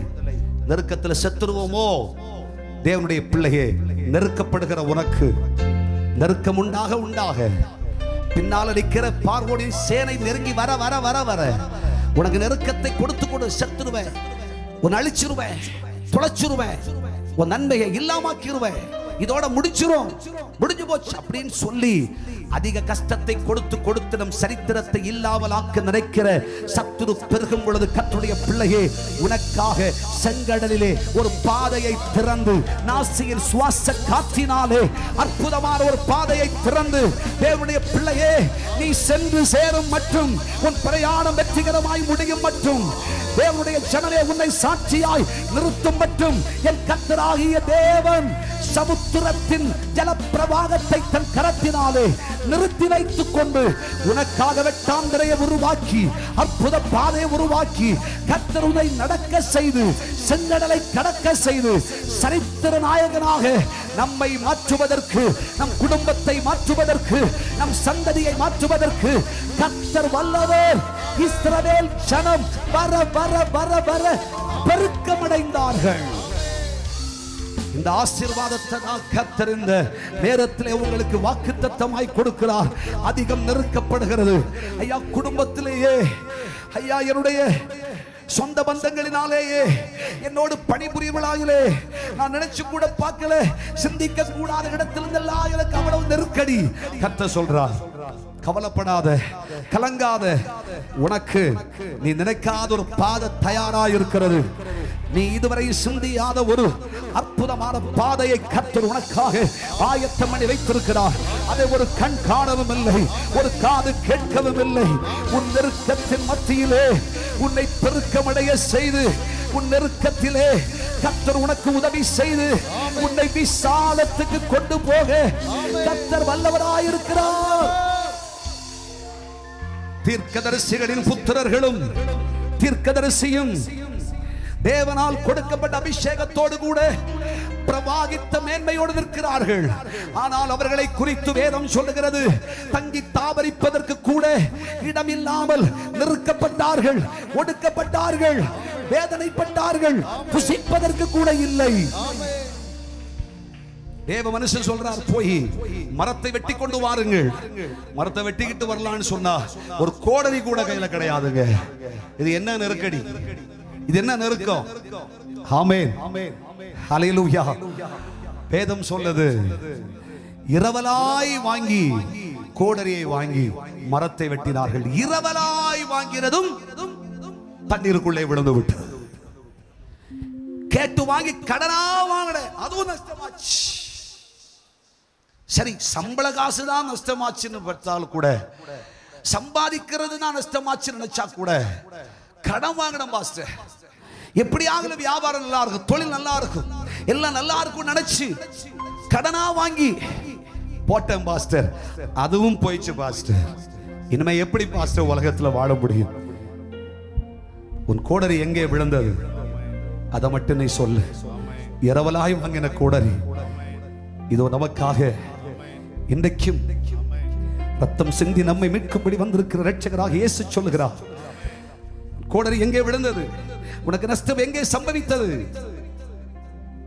நெருக்கத்துல செத்துருவோமோ? தேவனுடைய பிள்ளையே, நெருக்கப்படுகிற உனக்கு நெருக்கம் உண்டாக உண்டாக பின்னால் நிற்கிற பார்வோனின் சேனை நெருங்கி வர வர வர வர உனக்கு நெருக்கத்தை கொடுத்து கொடு. செத்துருவேன், உன் அழிச்சிருவேன், தொலைச்சிருவேன், உன் நன்மையை இல்லாமாக்கிருவேன், இதோட முடிச்சிரும், முடிஞ்சு போச்சு அப்படின்னு சொல்லி அதிக கஷ்டத்தை கொடுத்து கொடுத்து நம் சரித்திரத்தை இல்லாமல் ஆக்க நினைக்கிற சத்துரு பெருகும் பொழுது கர்த்தருடைய பிள்ளையே உனக்காக செங்கடலிலே ஒரு பாதையை திறந்து, நாசியின் சுவாச காற்றினாலே அற்புதமான ஒரு பாதையை திறந்து, தேவனுடைய பிள்ளையே நீ சென்று சேரும் மற்றும் உன் பிரயாணம் வெற்றிகரமாய் முடியும் மற்றும் தேவனுடைய ஜனமே உன்னை சாட்சியாய் நிறுத்தும் மற்றும் என் கர்த்தராகிய தேவன் சமுத்திரத்தின் ஜலப்பிரவாகத்தை தன் கரத்தினாலே நிறுத்தி வைத்துக் கொண்டு உனக்காக வெட்டாந்திரையை உருவாக்கி, அற்புத பாதையை உருவாக்கி, கர்த்தருனை நடக்க செய்து, செங்கடலை கடக்க செய்து, சரித்திர நாயகனாக நம்மை மாற்றுவதற்கு, நம் குடும்பத்தை மாற்றுவதற்கு, நம் சந்ததியை மாற்றுவதற்கு கர்த்தர் வல்லவர். இஸ்ரவேல் ஜனம் வர வர வர வர பெருக்கமடைந்தார்கள். இந்த ஆசீர்வாதத்தை நான் கர்த்தர் இந்த நேரத்திலே உங்களுக்கு வாக்குத்தத்தமாய் கொடுக்கிறார். அதிகம் நெருக்கப்படுகிறது ஐயா, குடும்பத்திலேயே ஐயா, என்னுடைய சொந்த பந்தங்களினாலேயே, என்னோடு பணிபுரியவர்களாலே, நான் நினைச்சு கூட பார்க்கல, சிந்திக்க கூடாத இடத்திலிருந்து எல்லாம் எனக்கு அவ்வளவு நெருக்கடி. கர்த்தர் சொல்றார், கவலைப்படாத, கலங்காத, உனக்கு நீ நினைக்காத ஒரு பாதை தயாராக இருக்கிறது. நீ இதுவரை சிந்தியாத ஒரு அற்புதமான பாதையை கர்த்தர் உனக்காக ஆயத்தம் பண்ணி வைத்திருக்கிறார். அதை ஒரு கண் காணவும் இல்லை, ஒரு காது கேட்கவும் இல்லை. உன் நெருக்கத்தின் மத்தியிலே உன்னை பெருக்கமடைய செய்து, உன் நெருக்கத்திலே கர்த்தர் உனக்கு உதவி செய்து உன்னை விசாலத்துக்கு கொண்டு போக கர்த்தர் வல்லவராயிருக்கிறார். தீர்க்கதரிசிகளின் புத்திரர்களும் தீர்க்கதரிசியும் தேவனால் கொடுக்கப்பட்ட அபிஷேகத்தோடு கூட பிரவாகித்த மேன்மையோடு நிற்கிறார்கள். ஆனால் அவர்களை குறித்து வேதம் சொல்லுகிறது, தங்கி தாபரிப்பதற்கு கூட இடமில்லாமல் நெருக்கப்பட்டார்கள், ஒடுக்கப்பட்டார்கள், வேதனைப்பட்டார்கள், புசிப்பதற்கு கூட இல்லை. தேவ மனுஷன் சொல்றார், போய் மரத்தை வெட்டி கொண்டு வாருங்கள். மரத்தை வெட்டிக்கிட்டு வரலான்னு சொன்னா ஒரு கோடரி கூட கையில கிடையாதுங்க. இது என்ன நெருக்கடி, இது என்ன நெருக்கம்? ஆமென், ஹல்லேலூயா. வேதம் சொல்லுது, இரவலாய் வாங்கி கோடரியை வாங்கி மரத்தை வெட்டினார்கள். இரவலாய் வாங்கிறதும் தண்ணீருக்குள்ளே விழுந்து விட்டது. கேட்டு வாங்கி கடனா வாங்கின, அதுவும் நஷ்டமாச்சு. சரி, சம்பள காசு தான் நஷ்டமாச்சுன்னு பார்த்தாலும் கூட, சம்பாதிக்கிறது தான் நஷ்டமாச்சுன்னு நினைச்சா கூட, கடன் வாங்கின மாஸ்டர் எப்படி ஆகல, வியாபாரம் நல்லா இருக்கும், தொழில் நல்லா இருக்கும், எல்லாம் நல்லா இருக்கும் நினைச்சு கடனா வாங்கி போட்டேன் பாஸ்டர், அதுவும் போயிச்சு பாஸ்டர். இனிமே எப்படி பாஸ்டர் உலகத்துல வாழ முடியும்? உன் கோடரி எங்கே விழுந்தது அதை மட்டும் நீ சொல்லு. இரவலாய் வாங்கின கோடரி இதோ நமக்காக இன்றைக்கும் ரத்தம் சிந்தி நம்மை மீட்கும்படி வந்திருக்கிற இரட்சகராக இயேசு சொல்லுகிறார். கோடரி எங்கே விழுந்தது? உனக்கு நஷ்டம் எங்கே சம்பவித்தது?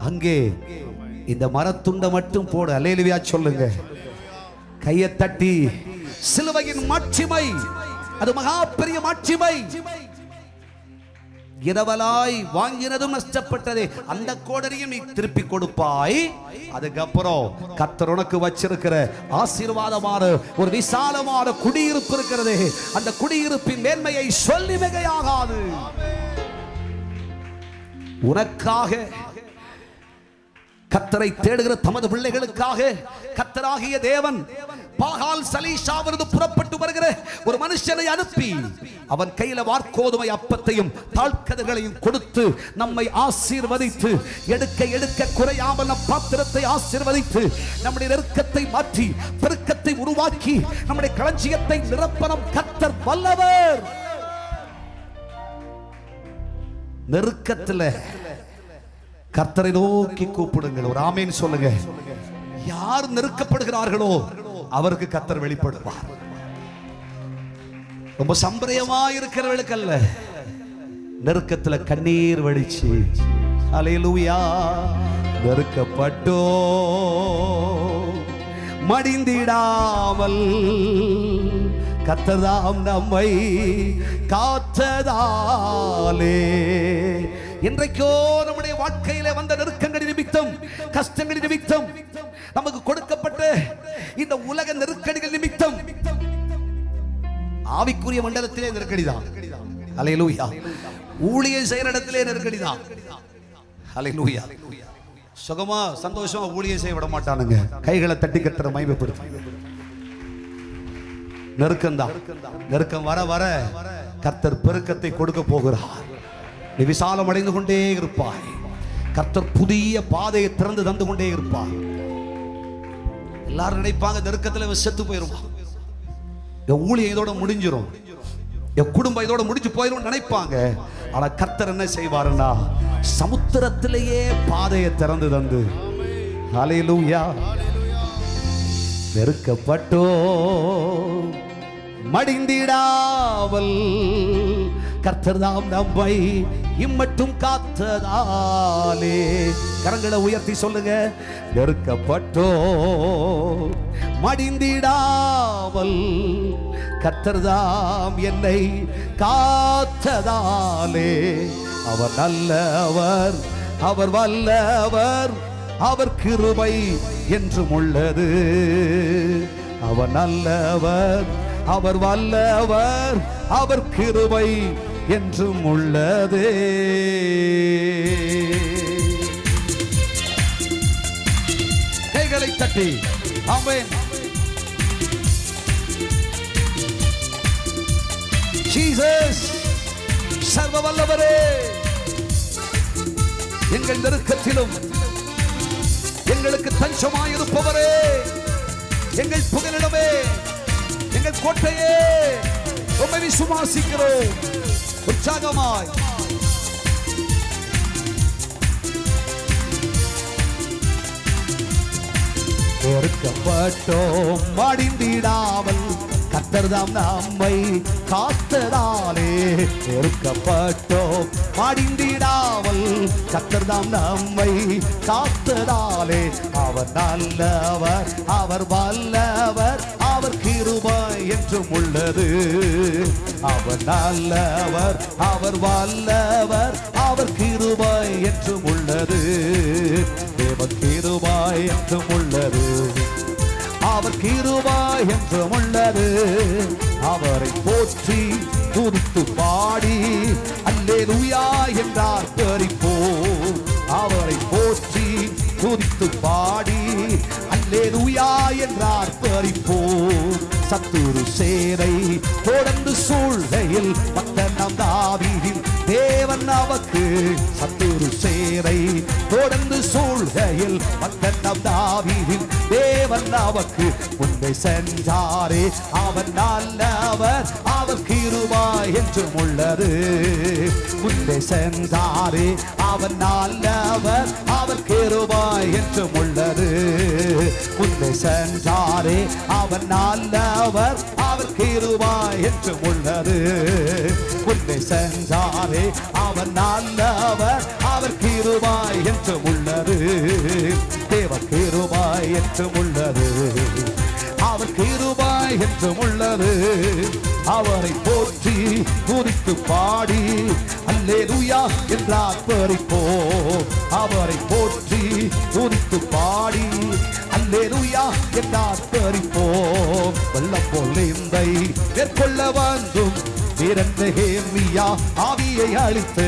அங்கே. இந்த மரத்துண்டை மட்டும் போடு. அல்லேலூயா சொல்லுங்க. கையை தட்டி சிலுவையின் மாட்சிமை, அது மகா பெரிய மாட்சிமை. இரவலாய் வாங்கினதும் நஷ்டப்பட்டதே அந்த கோடரியும் நீ திருப்பி கொடுப்பாய். அதுக்கப்புறம் கர்த்தர் உனக்கு வச்சிருக்கிற ஆசீர்வாதமான ஒரு விசாலமான குடியிருப்பு இருக்கிறது. அந்த குடியிருப்பின் மேன்மையை சொல்லி மிகையாகாது. உனக்காக கர்த்தரை தேடுகிற தமது பிள்ளைகளுக்காக கர்த்தராகிய தேவன் பாகால் சலீஷாவிலிருந்து புறப்பட்டு வருகிற ஒரு மனுஷனை அனுப்பி அவன் கையில வார்கோதுமை அப்பத்தையும் தாழ்கதிர்களையும் கொடுத்து நம்மை ஆசீர்வதித்து எடுக்க எடுக்க குறையாமல் நம் பாத்திரத்தை ஆசீர்வதித்து நம்முடைய நெருக்கத்தை மாற்றி பெருக்கத்தை உருவாக்கி நம்முடைய களஞ்சியத்தை நிரப்பனம். கர்த்தர் வல்லவர். நெருக்கத்துல கர்த்தரை நோக்கி கூப்பிடுங்கள். ஒரு ஆமீன் சொல்லுங்க. யார் நெருக்கப்படுகிறார்களோ அவருக்கு கர்த்தர் வெளிப்படுவார். ரொம்ப சம்பிரயமா இருக்கிறவர்களுக்கு அல்ல, நெருக்கத்துல கண்ணீர் வடிச்சு அல்லேலூயா. நெருக்கப்பட்டோ மடிந்திடாமல் கர்த்ததாம் நம்மை காத்ததாலே. இன்றைக்கோ நம்முடைய வாழ்க்கையிலே வந்த நெருக்கங்களின் நிமித்தம், கஷ்டங்களின் நிமித்தம், நமக்கு கொடுக்கப்பட்ட இந்த உலக நெருக்கடிகள் நிமித்தம் ஆவிக்குரிய மண்டலத்திலே நெருக்கடிதான். அல்லேலூயா. ஊழியம் செய்யற இடத்திலே நெருக்கடிதான். அல்லேலூயா. சுகமா சந்தோஷமா ஊழியம் செய்ய விட மாட்டானுங்க. கைகளை தட்டி கட்டுற மைமைப்படுத்த நெருக்கம்தான். நெருக்கம் வர வர கர்த்தர் பெருக்கத்தை கொடுக்க போகிறார். நீ விசாலம் அடைந்து கொண்டே இருப்பாய். கர்த்தர் புதிய பாதையை திறந்து தந்து கொண்டே இருப்பார். எல்லாரும் நினைப்பாங்க நெருக்கத்துல செத்து போயிருவான், என் ஊழியம் இதோட முடிஞ்சிடும், என் குடும்பம் இதோட முடிஞ்சு போயிடும் நினைப்பாங்க. ஆனா கர்த்தர் என்ன செய்வாருன்னா சமுத்திரத்திலேயே பாதையை திறந்து தந்து. அல்லேலூயா. நெருக்கப்பட்டோ மடிந்திடாமல் கர்த்தர்தாம் நம்மை இம்மட்டும் காத்ததாலே. கரங்களை உயர்த்தி சொல்லுங்க. நெருக்கப்பட்டோ மடிந்திடாமல் கர்த்தர்தாம் என்னை காத்ததாலே. அவர் நல்லவர், அவர் வல்லவர், அவர் கிருபை என்றும் உள்ளது. அவர் நல்லவர், அவர் வல்லவர், அவர் கிருபை என்றும் உள்ளது. கைகளை தட்டி ஆமென். ஜீசஸ் சர்வ வல்லவரே, எங்கள் நெருக்கத்திலும் எங்களுக்கு தஞ்சமாயிருப்பவரே, எங்கள் புகலிடமே, எங்கள் கோட்டையே, உம்மை விசுவாசிக்கிறோம். உற்சாகமாய் நெருக்கப்பட்டோம் மடிந்திடாமல் கர்த்தர்தாம் நம்மை காத்ததாலே. நெருக்கப்பட்டோம் மடிந்திடாமல் கர்த்தர்தாம் நம்மை காத்ததாலே. அவர் நல்லவர், அவர் வல்லவர், அவர் கிருபை என்றும் உள்ளது. அவர் நல்லவர், அவர் வல்லவர், அவர் கிருபை என்றும் உள்ளது. தேவன் கிருபை என்றும் உள்ளது. அவர் கிருபை என்றும் உள்ளது. அவரை போற்றி துதித்து பாடி அல்லேலூயா என்றார் பெரியோர். அவரை போற்றி துதித்து பாடி அல்லேலூயா என்றார் பெரியோர். சத்துரு சேரை தொடர்ந்து சூழ்கையில் பக்தனாம் தாவீதின் தேவன் நமக்கு. சத்துரு சேரை தொடர்ந்து சூழ்கையில் மத்தனம் தாவீதில் தேவன் அவருக்கு முன்பே சென்றாரே. அவன் நல்லவர் அவர் கிருபை என்றும் உள்ளது. முன்பே சென்றாரே அவன் நல்லவர் அவர் கிருபை என்றும் உள்ளது. முன்பே சென்றாரே அவன் நல்லவர் அவர் கிருபை என்றும் உள்ளது. முன்பே சென்றாரே அவன் நல்லவர் அவர் கிருபை என்றும் உள்ளது. தேவன் கிருபை என்றும் உள்ளது. அவர் கிருபை என்றும் உள்ளது. அவரை போற்றி துதித்து பாடி அல்லேலூயா என்றால் பரிபோம். அவரை போற்றி துதித்து பாடி அல்லேலூயா என்றால் பரிபோம். வல்லம் போல் இந்தை மேற்கொள்ள வந்தும் ியா ஆவியை அழித்து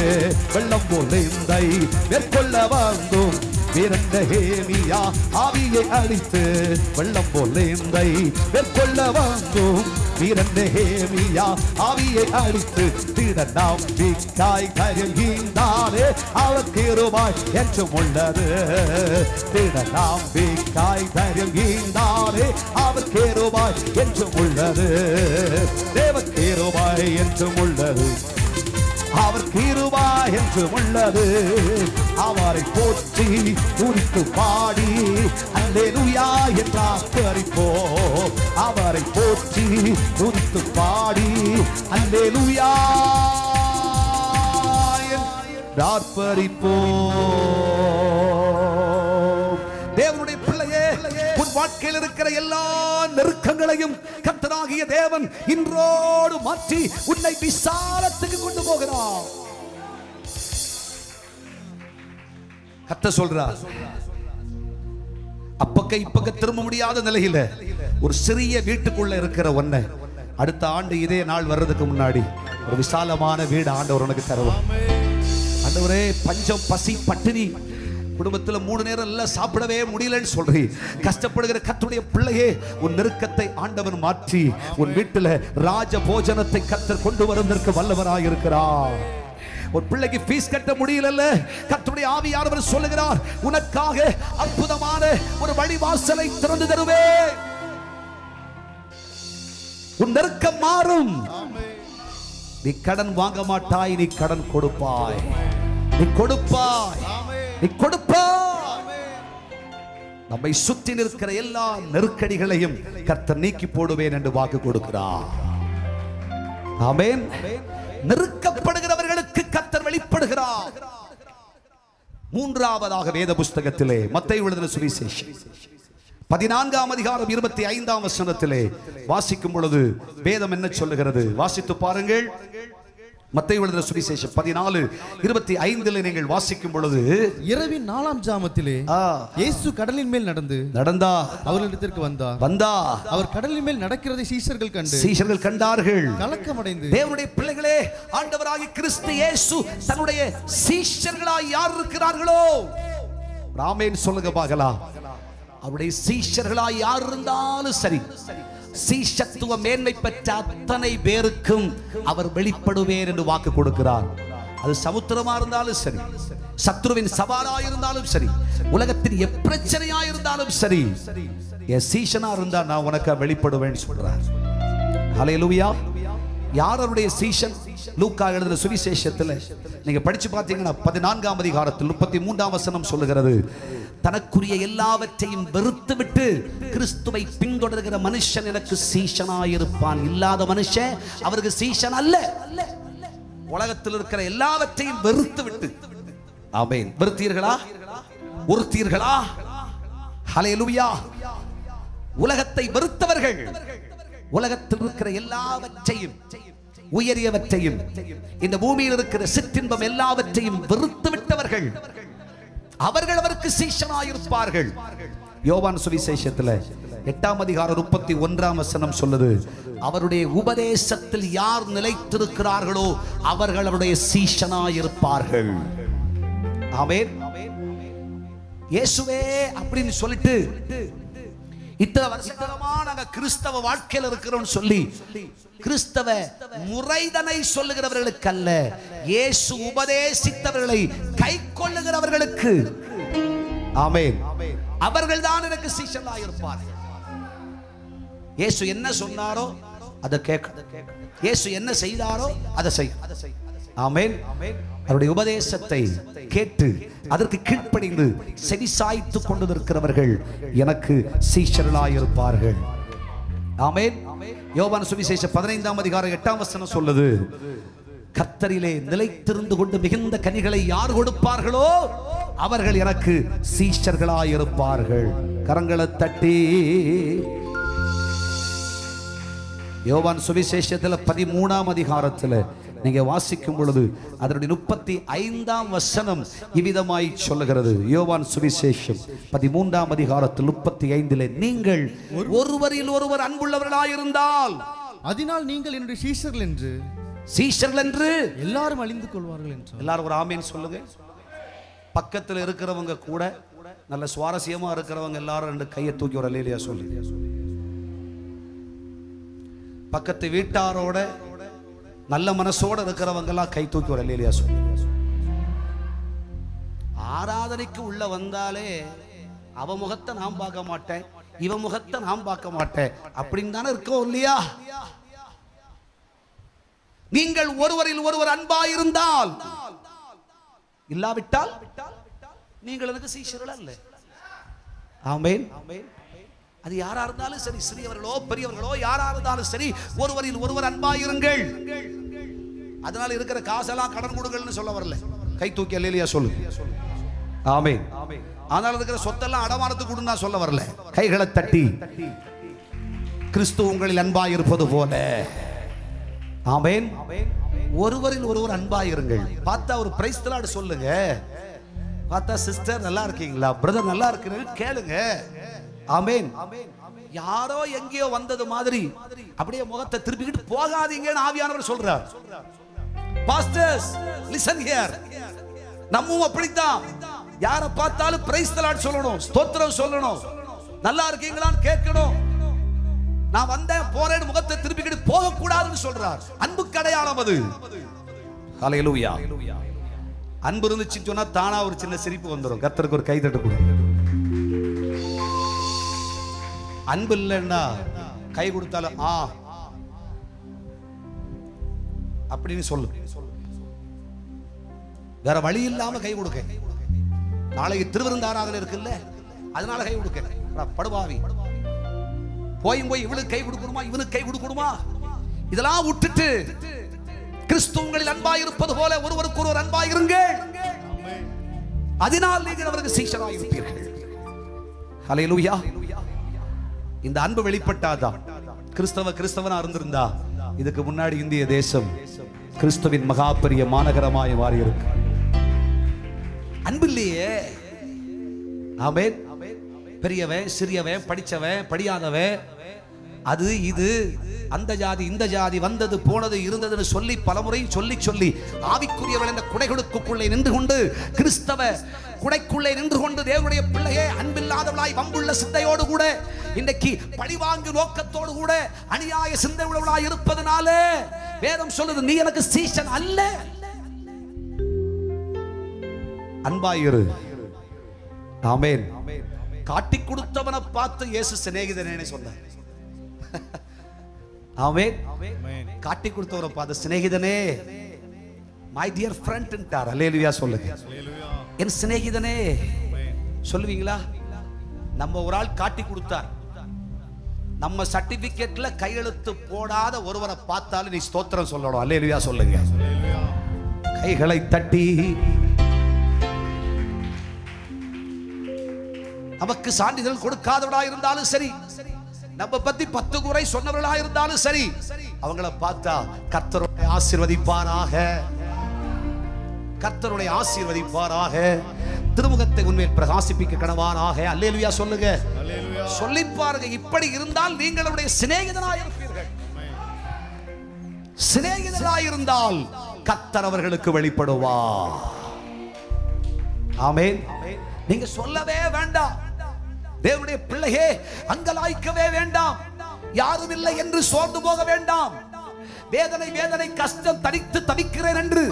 வெள்ளம் போல் இந்தை மேற்கொள்ள வந்தும் விரண்ட ஹேமியா ஆவியை அழித்து வெள்ளம் போல் இந்தை மேற்கொள்ள வந்தும் விரண்ட ஹேமியா ஆவியை அழித்து திட நம்பிக்காய் கருகின்றாரே. அவர் கிருபாய் என்றும் உள்ளது. திட நம்பிக்காய் கருகின்றாரே. அவர் கிருபாய் என்றும் உள்ளது. தேவன் கிருபாய் என்றும் உள்ளது. அவர் கிருபை என்றும் உள்ளது. அவரை போற்றி துதித்து பாடி அல்லேலூயா என்றால் பரிபோம். அவரை போற்றி துதித்து பாடி அல்லேலூயா என்றால் பரிபோம். தேவனுடைய பிள்ளையே, உன் வாழ்க்கையில் இருக்கிற எல்லா நெருக்கங்களையும் கர்த்தராகிய தேவன் இன்றோடு மாற்றி உன்னை விசாலத்துக்கு கொண்டு போகிறார். கர்த்தர் சொல்றார், அப்பக்க இப்பக்க திரும்ப முடியாத நிலையில ஒரு சிறிய வீட்டுக்குள்ள இருக்கிற ஒன்ன அடுத்த ஆண்டு இதே நாள் வர்றதுக்கு முன்னாடி ஒரு விசாலமான வீடு ஆண்டவர் உனக்கு தருவார். ஆண்டவரே, பஞ்சம் பசி பட்டினி குடும்பத்தில் மூணு நேரம் எல்லாம் சாப்பிடவே முடியலன்னு சொல்றி கஷ்டப்படுகிற கர்த்தருடைய பிள்ளையே, உன் நெருக்கத்தை ஆண்டவன் மாற்றி உன் வீட்டில் ராஜ போஜனத்தை கர்த்தர் கொண்டு வருவதற்கு வல்லவராக இருக்கிறார். ஒரு பிள்ளைக்கு பீஸ் கட்ட முடியல, கர்த்தருடைய ஆவியானவர் சொல்லுகிறார், உனக்காக அற்புதமான ஒரு வழிவாசலை திறந்து தருவேன். உன் நெருக்கம் மாறும். நீ கடன் வாங்க மாட்டாய், நீ கடன் கொடுப்பாய். நீ கொடுப்பாய், நீ கொடுப்பாய். நம்மை சுற்றி நிற்கிற எல்லா நெருக்கடிகளையும் கர்த்தர் நீக்கி போடுவேன் என்று வாக்கு கொடுக்கிறார். ஆமென். நெருக்கப்படுகிறவர்களுக்கு கர்த்தர் வெளிப்படுகிறார். மூன்றாவதாக வேத புஸ்தகத்திலே மத்தேயு எழுதின சுவிசேஷம் 14-ம் அதிகாரம் 25-ம் வசனத்திலே வாசிக்கும் பொழுது வேதம் என்ன சொல்லுகிறது வாசித்து பாருங்கள். மத்தேயு எழுதின சுவிசேஷம் 14:25 நீங்கள் வாசிக்கும் பொழுது, இரவின் 4ஆம் ஜாமத்திலே இயேசு கடலின் மேல் நடந்தா அவர்களிடத்திற்கு வந்தா. அவர் கடலின் மேல் நடக்கிறதை சீஷர்கள் கண்டார்கள், கலக்கமடைந்து. தேவனுடைய பிள்ளைகளே, ஆண்டவராகி கிறிஸ்து இயேசு தன்னுடைய சீஷர்களாய் யார் இருக்கிறார்களோ, ஆமென் சொல்லுங்க பார்க்கலாம். அவருடைய சீஷர்களாய் யார் இருந்தாலும் சரி, சீஷத்துவ மேன்மை பெற்ற அத்தனை பேருக்கும் அவர் வெளிப்படுவேன் என்று வாக்கு கொடுக்கிறார். அது சமுத்திரமா இருந்தாலும் சரி, சத்ருவின் சவாலாக இருந்தாலும் சரி, உலகத்தின் எப்பிரச்சனையா இருந்தாலும் சரி, என் சீஷனா இருந்தா நான் உனக்கு வெளிப்படுவேன் சொல்றார். ஹல்லேலூயா. யாருடைய சீஷன்? லூக்கா எழுதின சுவிசேஷத்தில் நீங்க படிச்சு பார்த்தீங்கன்னா 14-ம் அதிகாரத்தில் 33-ம் வசனம் சொல்லுகிறது, தனக்குரிய எல்லாவற்றையும் வெறுத்துவிட்டு கிறிஸ்துவை பின்தொடர்கிற மனுஷன் எனக்கு சீஷனாயிருப்பான். இல்லாத மனுஷன் அவருக்கு சீஷன் அல்ல. உலகத்தில் இருக்கிற எல்லாவற்றையும் வெறுத்து விட்டு, ஆமென், வெறுத்தீர்களா உறுத்தீர்களா? ஹல்லேலூயா. உலகத்தை வெறுத்தவர்கள் உலகத்தில் இருக்கிற எல்லாவற்றையும் உயரியவற்றையும் இந்த பூமியில் இருக்கிற சிற்றின்பம் எல்லாவற்றையும் வெறுத்து விட்டவர்கள் அவர்கள் அவருக்கு சீஷனாயிருப்பார்கள். யோவான் சுவிசேஷத்தில் 8-ம் அதிகாரம் 31-ம் வசனம் சொல்லுது, அவருடைய உபதேசத்தில் யார் நிலைத்திருக்கிறார்களோ அவர்கள் அவருடைய சீஷனாயிருப்பார்கள். ஆமென். இயேசுவே அப்படின்னு சொல்லிட்டு இத்தனை வருஷமா நாங்க கிறிஸ்தவ வாழ்க்கையில் இருக்கிறோம் சொல்லி கிறிஸ்தவ முறைதனை சொல்லுகிறவர்களுக்கு அல்ல, இயேசு உபதேசித்தவர்களை கை கொள்ளுகிறவர்களுக்கு ஆமென். அவர்கள் தான் எனக்கு சீஷர்களாய் இருப்பார்கள். இயேசு என்ன சொன்னாரோ அதை கேட்க, இயேசு என்ன செய்தாரோ அதை செய். ஆமென். அவருடைய உபதேசத்தை கேட்டு அதற்கு கீழ்ப்படிந்து செவி சாய்த்துக் கொண்டிருக்கிறவர்கள் எனக்கு சீஷர்களாய் இருப்பார்கள். ஆமென். யோவான் சுவிசேஷ 15 அதிகாரம் 8 வசனம் சொல்லுது, கர்த்தரிலே நிலைத்திருந்து கொண்டு மிகுந்த கனிகளை யார் கொடுப்பார்களோ அவர்கள் எனக்கு சீஷர்களாயிருப்பார்கள். கரங்களை தட்டி. யோவான் சுவிசேஷத்தில் 13ஆம் அதிகாரத்தில் நீங்க வாசிக்கும் பொழுது அதனுடைய 35ஆம் வசனம் இவ்விதமாய் சொல்லுகிறது. யோவான் சுவிசேஷம் 13ஆம் அதிகாரத்தில் 35 நீங்கள் ஒருவரில் ஒருவர் அன்புள்ளவர்களாயிருந்தால் அதனால் நீங்கள் என்னுடைய சீஷர்கள் என்று எல்லாரும் அழிந்து கொள்வார்கள் என்று. எல்லாரும் ஒரு ஆமீன் சொல்லுங்க. பக்கத்தில் இருக்கிறவங்க கூட நல்ல சுவாரஸ்யமா இருக்கிறவங்க எல்லாரும் ரெண்டு கையை தூக்கி ஒரு அல்லேலூயா சொல்லி. பக்கத்து வீட்டாரோட நல்ல மனசோட இருக்கிறவங்க எல்லாம் கை தூக்கி ஒரு அல்லேலூயா சொல்லி. ஆராதனைக்கு உள்ள வந்தாலே அவ முகத்தை நான் பார்க்க மாட்டேன், இவ முகத்தை நான் பார்க்க மாட்டேன் அப்படின்னு தானே இருக்கோம் இல்லையா? நீங்கள் ஒருவரில் ஒருவர் அன்பாயிருந்தால் இல்லாவிட்டால் நீங்கள் எனக்கு சீஷர்கள் அல்ல. ஆமென். அது யாரா இருந்தாலும் சரி, சிறியவர்களோ பெரியவர்களோ யாரா இருந்தாலும் சரி, ஒருவரில் ஒருவர் அன்பாயிருங்கள். அதனால இருக்கிற காசெல்லாம் கடன் கொடுங்கள்னு சொல்ல வரல. கை தூக்கி அல்லேலூயா சொல்லு. ஆமென். அதனால இருக்கிற சொத்தெல்லாம் அடமானத்துக்கு கொடுன்னு நான் சொல்ல வரல. கைகளை தட்டி. கிறிஸ்து உங்களில் அன்பாயிருப்பது போல. ஆமென். ஒருவரில் ஒருவர் அன்பாயிருங்கள். பார்த்தா ஒரு பிரைஸ் தலாடு சொல்லுங்க. பார்த்தா சிஸ்டர் நல்லா இருக்கீங்களா, பிரதர் நல்லா இருக்கிறீங்க கேளுங்க. ஆமென். யாரோ எங்கேயோ வந்தது மாதிரி அப்படியே முகத்தை திருப்பிக்கிட்டு போகாதீங்கன்னு ஆவியானவர் சொல்றார். Pastors listen here. நம்மவும் அப்படித்தான். யாரை பார்த்தாலும் பிரைஸ் தலாடு சொல்லணும், ஸ்தோத்திரம் சொல்லணும், நல்லா இருக்கீங்களான்னு கேட்கணும். நான் வந்தேன் போறேன் முகத்தை திருப்பிக்கிட்டு போக கூடாதுன்னு சொல்றார். அன்பு அடையாளம் அது. ஹல்லேலூயா. அன்பு இருந்துச்சு சொன்னா தானா ஒரு சின்ன சிரிப்பு வந்துடும். கர்த்தருக்கு ஒரு கை தட்டு கொடுங்க. அன்பு இல்லைன்னா கை கொடுத்தாலும் ஆ அப்படின்னு சொல்லு. வேற வழி இல்லாம கை கொடுக்க. நாளைக்கு திருவிருந்தாராதனை இருக்குல்ல, அதனால கை கொடுக்க. படுபாவி போய் போய் இவளுக்கு கை கொடுக்கணுமா இவனுக்கு கை கொடுக்கணுமா இதெல்லாம் விட்டுட்டு கிறிஸ்து உங்களில் அன்பாய் இருப்பது போல ஒருவருக்கு ஒருவர் அன்பாய் இருங்கள், அதனால் நீங்கள் அவருக்கு சீஷராய் இருப்பீர்கள். ஹல்லேலூயா. இந்த அன்பு வெளிப்பட்டாதான். கிறிஸ்தவனா இருந்திருந்தா இதுக்கு முன்னாடி இந்திய தேசம் கிறிஸ்துவின் மகாபெரிய மாநகரமாய் மாறி இருக்கு. அன்பு இல்லையே. ஆமென். பெரியவன் சிறியவன் படிச்சவன் படியாதவன் அது இது அந்த ஜாதி இந்த ஜாதி வந்தது போனது இருந்ததுன்னு சொல்லி பலமுறையும் சொல்லி ஆவிக்குரியவள் என்ற குடைகளுக்குள்ளே நின்று கொண்டு கிறிஸ்தவ குடைக்குள்ளே நின்று கொண்டு தேவனுடைய பிள்ளையே அன்பில்லாதவளாய் வம்புள்ள சிந்தையோடு கூட இன்றைக்கு பழிவாங்கு நோக்கத்தோடு கூட அநியாய சிந்தை உள்ளவளாய் இருப்பதனால வேதம் சொல்லுது நீ எனக்கு சீஷன் அல்ல. அன்பாயிரு. ஆமென். காட்டி கொடுத்தவனை பார்த்து இயேசு சிநேகிதனே சொன்னார். ஆமென். காட்டி கொடுத்தவரை பார்த்து சிநேகிதனே, மை டியர் ஃப்ரெண்ட் என்றார். அல்லேலூயா சொல்லுங்க. என் சிநேகிதனே சொல்லுவீங்களா? நம்ம ஒரு ஆள் காட்டி கொடுத்தார். நம்ம சர்டிபிகேட்ல கையெழுத்து போடாத ஒருவரை பார்த்தாலும் நீ ஸ்தோத்திரம் சொல்லணும். அல்லேலூயா சொல்லுங்க. கைகளை தட்டி. நமக்கு சான்றிதழ் கொடுக்காதவர்களா இருந்தாலும் சரி, நம்ம பத்தி 10 குறை சொன்னவர்களா இருந்தாலும் சரி, அவங்களை பார்த்தா கர்த்தருடைய ஆசீர்வதிப்பாராக. கர்த்தருடைய ஆசீர்வதிப்பாராக. திருமுகத்தை உண்மையில் பிரகாசிப்பிக்க கணவானாக. அல்லேலூயா சொல்லுங்க. சொல்லி பாருங்க. இப்படி இருந்தால் நீங்கள் அவருடைய சிநேகிதனாய் இருப்பீர்கள். சிநேகிதனாய் இருந்தால் கர்த்தர் அவர்களுக்கு வெளிப்படுவார். ஆமென். நீங்க சொல்லவே வேண்டாம். தேவனுடைய பிள்ளையே அங்கலாய்க்கவே வேண்டாம். யாரும் இல்லை என்று சோர்ந்து போக வேண்டாம். வேதனை வேதனை கஷ்டம் தனித்து தவிக்கிறேன் என்று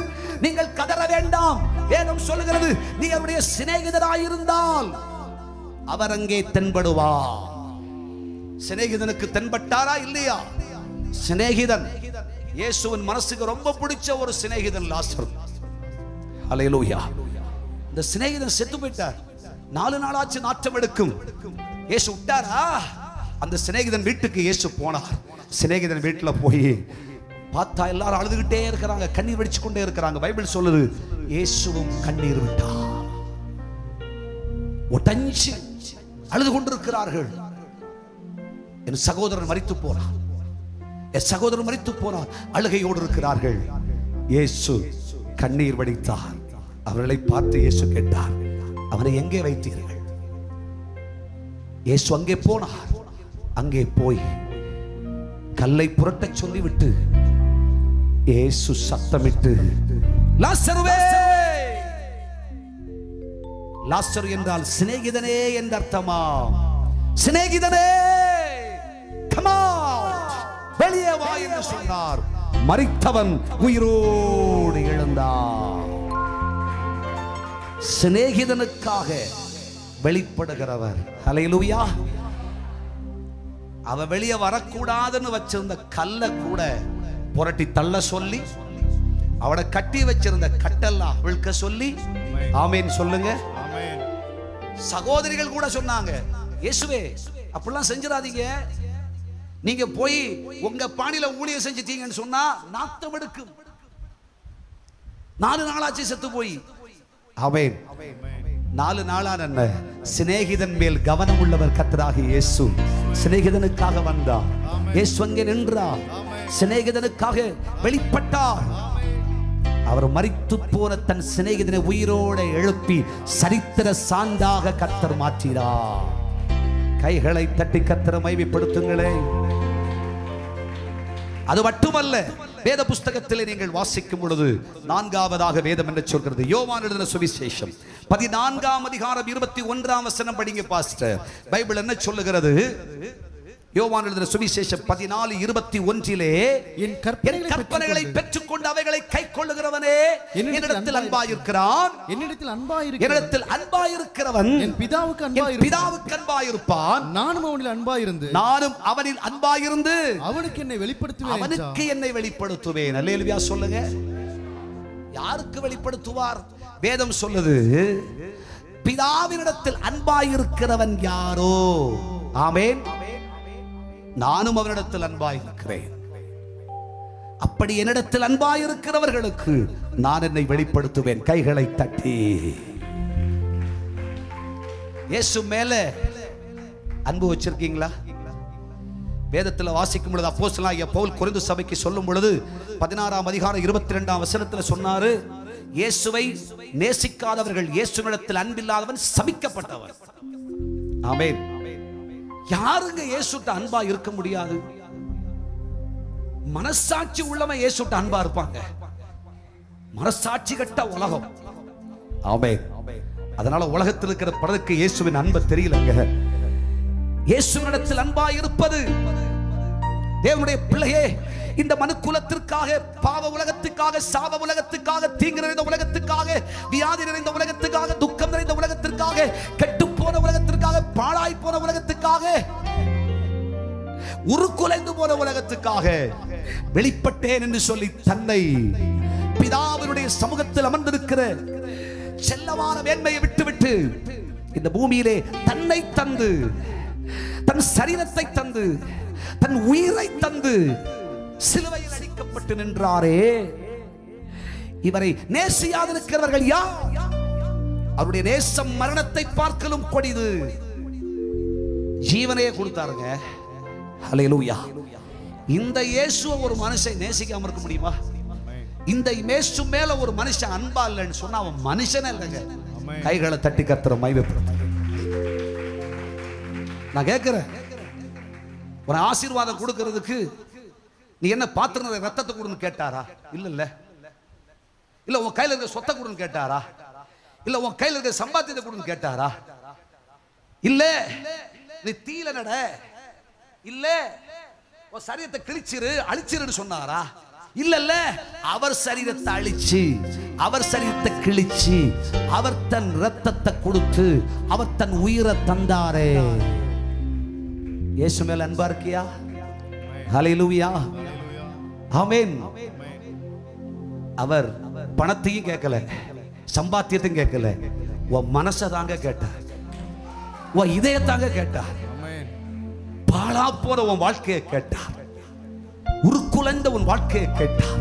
நீங்கள் கதற வேண்டாம். வேதம் சொல்கிறது, நீ அவருடைய சிநேகிதராயிருந்தால் அவர் அங்கே தென்படுவார். சிநேகிதனுக்கு தென்பட்டாரா இல்லையா? சிநேகிதன் இயேசுவின் மனசுக்கு ரொம்ப பிடிச்ச ஒரு சிநேகிதன் லாசரு. ஹல்லேலூயா. இந்த சிநேகிதன் செத்து போயிட்டார், 4 நாளாச்சு நாற்றம் எடுக்கும். இயேசு விட்டாரா? அந்த சிநேகிதன் வீட்டுக்கு இயேசு போனார். சிநேகிதன் வீட்டுல போய் பார்த்தா எல்லாரும் அழுதுகிட்டே இருக்கிறாங்க, கண்ணீர் வெடிச்சு கொண்டே இருக்கிறாங்க. பைபிள் சொல்லுது, இயேசுவும் கண்ணீர் விட்டார். ஒட்டஞ்சி அழுது கொண்டிருக்கிறார்கள். என் சகோதரன் மரித்து போனார், என் சகோதரன் மரித்து போனார், அழுகையோடு இருக்கிறார்கள். இயேசு கண்ணீர் வடித்தார். அவர்களை பார்த்து இயேசு கேட்டார், அவனை எங்கே வைத்தீர்கள்? இயேசு அங்கே போனார். அங்கே போய் கல்லை புரட்ட சொல்லிவிட்டு இயேசு சத்தமிட்டு, லாசருவே! லாசரு என்றால் சிநேகிதனே என்ற அர்த்தமா? சிநேகிதனே வெளியே வா என்று சொன்னார். மரித்தவன் உயிரோடு எழுந்தார். சிநேகிதனுக்காக வெளிப்படுகிறவர். ஹல்லேலூயா. அவ வெளியே வரக்கூடாதுன்னு வச்சிருந்த கல்லை கூட புரட்டி தள்ள சொல்லி, அவளை கட்டி வச்சிருந்த கட்டெல்லாம் விழுக்க சொல்லி, ஆமேன் சொல்லுங்க. சகோதரிகள் கூட சொன்னாங்க, இயேசுவே அப்படிலாம் செஞ்சிடாதீங்க, நீங்க போய் உங்க பாணியில ஊழியம் செஞ்சிட்டீங்கன்னு சொன்னா நாத்தம் எடுக்கும். 4 நாளாச்சு செத்து போய். ஆமேன். 4 நாளான சிநேகிதன் மேல் கவனம் உள்ளவர் கர்த்தராகிய இயேசு சிநேகிதனுக்காக வந்தார். இயேசு அங்கே நின்றார், சிநேகிதனுக்காக வெளிப்பட்டார். அவர் மரித்து போன தன் சிநேகிதனை உயிரோடு எழுப்பி சரித்திர சான்றாக கர்த்தர் மாற்றினார். கைகளை தட்டி கர்த்தரை மகிமைப்படுத்துங்களே. அது மட்டுமல்ல, வேத புஸ்தகத்திலே நீங்கள் வாசிக்கும் பொழுது 4ஆவதாக வேதம் என்ன சொல்கிறது? யோவான் எழுதின சுவிசேஷம் 14ஆம் அதிகாரம் 21ஆம் வசனம் படிங்க பாஸ்டர். பைபிள் என்ன சொல்லுகிறது? யோவான் எழுதின சுவிசேஷம் 14:21, என் கற்பனைகளை பெற்றுக்கொண்டு அவைகளை கைக்கொள்ளுகிறவனே என்னிடத்தில் அன்பாயிருக்கிறான், என்னிடத்தில் அன்பாயிருக்கிறவன் என் பிதாவுக்கு அன்பாயிருப்பான், நானும் அவனில் அன்பாயிருந்து அவனுக்கு என்னை வெளிப்படுத்துவேன். அல்லேலூயா சொல்லுங்க. யாருக்கு வெளிப்படுத்துவார்? வேதம் சொல்லுது, பிதாவினிடத்தில் அன்பாயிருக்கிறவன் யாரோ, ஆமென், நானும் அவனிடத்தில் அன்பாயிருக்கிறேன், அப்படி என்னிடத்தில் அன்பாயிருக்கிறவர்களுக்கு நான் என்னை வெளிப்படுத்துவேன். கைகளை தட்டி இயேசு மேல அன்பு வச்சிருக்கீங்களா? வேதத்தில் வாசிக்கும் பொழுது அப்போஸ்தலனாகிய பவுல் கொரிந்து சபைக்கு சொல்லும் பொழுது 16ஆம் அதிகாரம் 22ஆம் வசனத்தில் சொன்னாரு, இயேசுவை நேசிக்காதவர்கள், இயேசுவிடத்தில் அன்பில்லாதவன் சபிக்கப்பட்டவன். ஆமென். யாருங்க இயேசுட்ட அன்பா இருக்க முடியாது? மனசாட்சி உள்ளவன் இயேசுட்ட அன்பா இருப்பாங்க. மனசாட்சி கட்ட உலகம். ஆமென். அதனால உலகத்தில் இருக்கிற பலருக்கு இயேசுவின் அன்பு தெரியலங்க. இயேசுவிடத்தில் அன்பா இருப்பது, தேவனுடைய பிள்ளையே, இந்த மனு குலத்திற்காக, பாவ உலகத்துக்காக, சாப உலகத்துக்காக, தீங்கு நிறைந்த உலகத்துக்காக, வியாதி நிறைந்த உலகத்துக்காக, துக்கம் நிறைந்த உலகத்திற்காக, கெட்டு போன உலகத்திற்காக, பாழாய் போன உலகத்துக்காக, உருக்குலைந்து போன உலகத்துக்காக வெளிப்பட்டேன் என்று சொல்லி தன்னை பிதாவினுடைய சமூகத்தில் அமர்ந்திருக்கிற செல்லமான மேன்மையை விட்டுவிட்டு இந்த பூமியிலே தன்னை தந்து, தன் சரீரத்தை தந்து, தன் உயிரை தந்து சிலுவையில் அடிக்கப்பட்டு நின்றாரே, இவரை நேசியாதிருக்கிறவர்கள் யார்? அவருடைய நேசம் மரணத்தை பார்க்கலும் கொடிது, ஜீவனையே கொடுத்தாருங்க. ஹல்லேலூயா. இந்த இயேசுவை ஒரு மனுஷன் நேசிக்காம இருக்க முடியுமா? இந்த இயேசு மேல ஒரு மனுஷன் அன்பா இல்லைன்னு சொன்னா அவன் மனுஷனே இல்லைங்க. கைகளை தட்டி கர்த்தரை மகிமைப்படுத்துங்க. நான் கேட்கிறேன், ஒரு ஆசீர்வாதம் கொடுக்கிறதுக்கு நீ என்ன பாத்திரம் ரத்தத்தை கொடுன்னு கேட்டாரா? இல்ல உன் கையில இருக்க சொத்தை கொடுன்னு கேட்டாரா? இல்ல உன் கையில இருக்க சம்பாத்தியத்தை கொடுன்னு கேட்டாரா? இல்ல நீ தீல நட, இல்ல உன் சரீரத்தை கிழிச்சிரு, அழிச்சிருன்னு சொன்னாரா? இல்லல்ல அவர் சரீரத்தை அழிச்சி அவர் சரீரத்தை கிழிச்சி அவர் தன் இரத்தத்தை கொடுத்து அவர் தன் உயிரை தந்தாரே. இயேசு மேல் அன்பா இருக்கியா? ஹalleluya ஆமென். அவர் பணத்தையும் கேட்கல, சம்பாத்தியத்தையும் கேட்கல, உன் மனசை தாங்க கேட்டார், உன் இதயத்தாங்க கேட்டார், பாழா போற உன் வாழ்க்கையை கேட்டார், உருக்குலைந்த உன் வாழ்க்கையை கேட்டார்,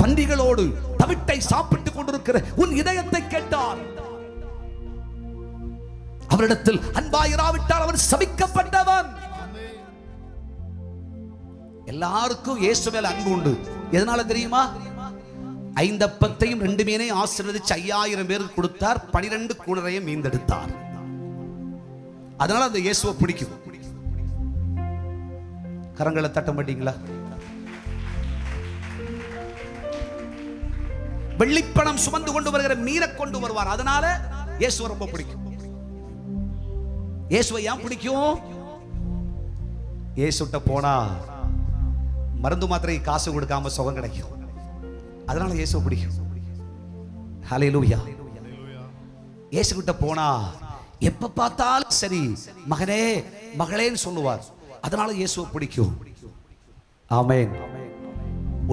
பன்றிகளோடு தவிட்டை சாப்பிட்டுக் கொண்டிருக்கிற உன் இதயத்தை கேட்டார். அவரிடத்தில் அன்பாயிராவிட்டால் அவர் சபிக்கப்பட்டவன். எல்லாருக்கும் இயேசு மேல் அன்பு உண்டு. எதனால தெரியுமா? 5 அப்பத்தையும் 2 மீனையும் ஆசீர்வதிச்சு 5000 பேருக்கு கொடுத்தார். 12 கூடரையும் மீந்தெடுத்தார். அதனால அந்த இயேசுவை பிடிக்கும். கரங்களை தட்ட மாட்டீங்களா? வெள்ளிப்பணம் சுமந்து கொண்டு வருகிற மீனை கொண்டு வருவார். அதனால இயேசுவை ரொம்ப பிடிக்கும். இயேசுவை ஏன் பிடிக்கும்? இயேசுட்ட போனா மருந்து மாத்திரைக்கு காசு கொடுக்காம சுகம் கிடைக்கும். அதனால இயேசுவை பிடிக்கும். ஹalleluya. இயேசு கிட்ட போனா எப்ப பார்த்தாலும் சரி மகனே மகளேன்னு சொல்லுவார். அதனால இயேசுவை பிடிக்கும். ஆமென்.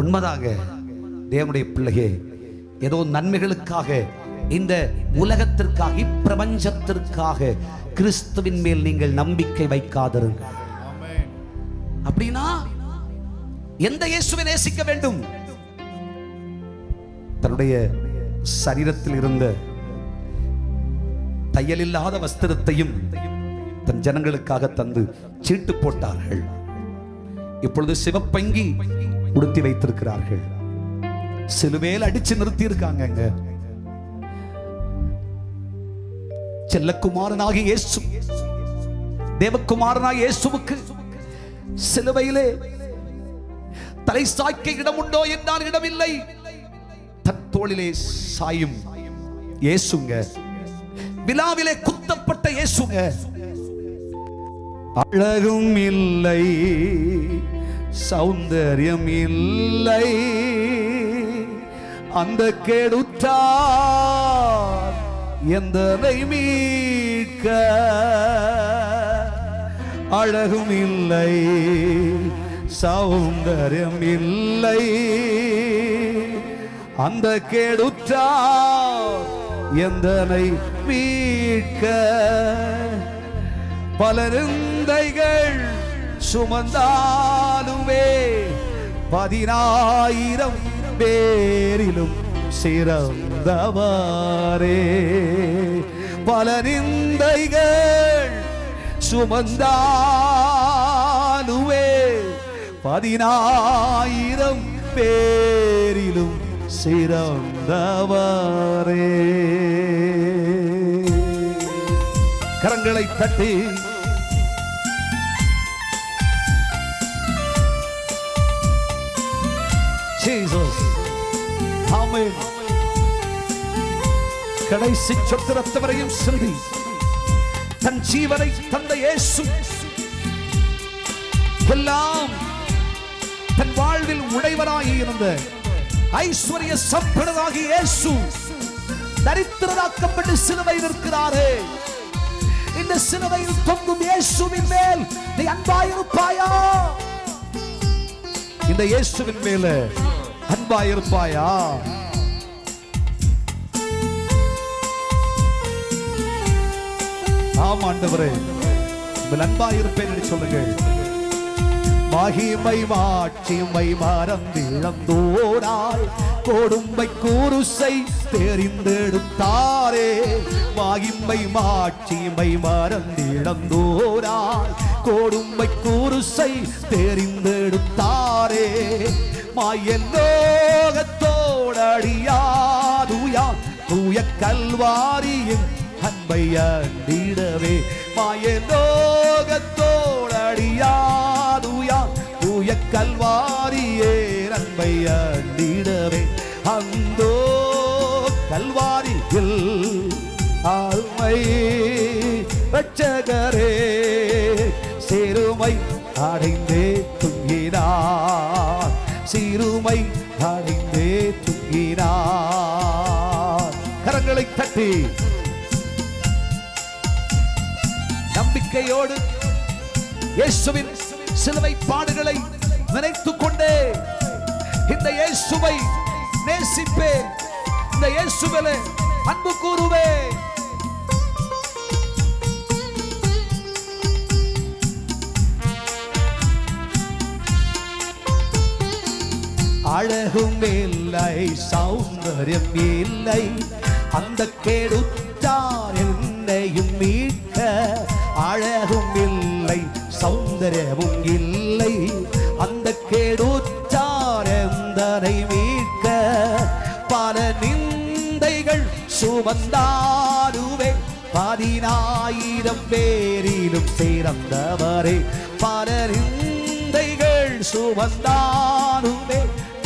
உண்மைதாங்க. தேவனுடைய பிள்ளையே, ஏதோ நன்மைகளுக்காக, இந்த உலகத்திற்காக, இப்பிரபஞ்சத்திற்காக கிறிஸ்துவின் மேல் நீங்கள் நம்பிக்கை வைக்காதிருங்கள். அப்படின்னா எந்த இயேசுவை நேசிக்க வேண்டும்? தன்னுடைய சரீரத்தில் இருந்த தையல் இல்லாத வஸ்திரத்தையும் தன் ஜனங்களுக்காக தந்து சீட்டு போட்டார்கள். இப்பொழுது சிவப்பங்கி உடுத்தி வைத்திருக்கிறார்கள். சிலுவையில் அடிச்சு நிறுத்தி இருக்காங்க. செல்லக்குமாரனாகி இயேசு, தேவக்குமாரனாகி இயேசுவுக்கு சிலுவையிலே தலை சாய்க்க இடம் உண்டோ என்றால் இடமில்லை. தன் தோளிலே சாயும் இயேசுங்க, விலாவிலே குத்தப்பட்ட இயேசுங்க. அழகும் இல்லை, சௌந்தர்யம் இல்லை, அந்த கேடுற்றார் எந்தனை மீட்க. அழகும் இல்லை, சௌந்தர்யம் இல்லை, அந்த கேடுற்றார் எந்தனை மீட்க. பலருந்தைகள் சுமந்தாலுமே 10,000 பேரிலும் சிறந்தவரே. பலருந்தைகள் சுமந்தாலுமே 10,000 பேரிலும் சிறந்தவரே. கரங்களை தட்டி ஜீசஸ் ஆமென். கடைசி சொட்டு ரத்தவரையும் சிந்தி தன் ஜீவனை தந்த இயேசு எல்லாம் தன் வாழ்வில் உடையவராகி இருந்த ஐஸ்வர்ய சம்பரராகி இயேசு தரித்திரராக்கப்பட்டு சிலுவையில் இருக்கிறாரே. இந்த சிலுவையில் தொங்கும் இயேசுவின் மேல் நீ அன்பாயிருப்பாயா? இந்த இயேசுவின் மேல அன்பாயிருப்பாயா? ஆமாண்டவரே அன்பாயிருப்பேன் சொல்லுங்க. மகிமை மாட்சிமை மறந்திழந்தோராய் கொடும்பை கூருசை தெரிந்தெடுத்தாரே. மகிமை மாட்சிமை மறந்திழந்தோராய் கொடும்பை கூருசை தெரிந்தெடுத்தாரே. மாயலோகத்தோடடியாதுயா தூய கல்வாரியின் அன்பை அண்டிடவே. மாயலோகத்தோடடியாதுயா தூய கல்வாரியே அன்பை அண்டிடவே. அந்தோ கல்வாரியில் ஆழ்மை ரட்சகரே சிறுமை அடைந்தே துங்கினார். 30 நம்பிக்கையோடு இயேசுவின் சிலுவை பாடுகளை நினைத்துக்கொண்டே இந்த இயேசுவை நேசிப்பேன், இந்த இயேசுவிலே அன்பு கூருவேன். அழகும் இல்லை, சௌந்தர்யம் இல்லை, அந்த கேடுத்தார் என்னையும் மீட்க. அழகும் இல்லை, சௌந்தர்யமும் இல்லை, அந்த கேடுத்தார் எந்தனை மீட்க. பல நிந்தைகள் சுமந்தாருவே, 10000 பேரிலும் சிறந்தவரே. பல நிந்தைகள் சுமந்தாருவே,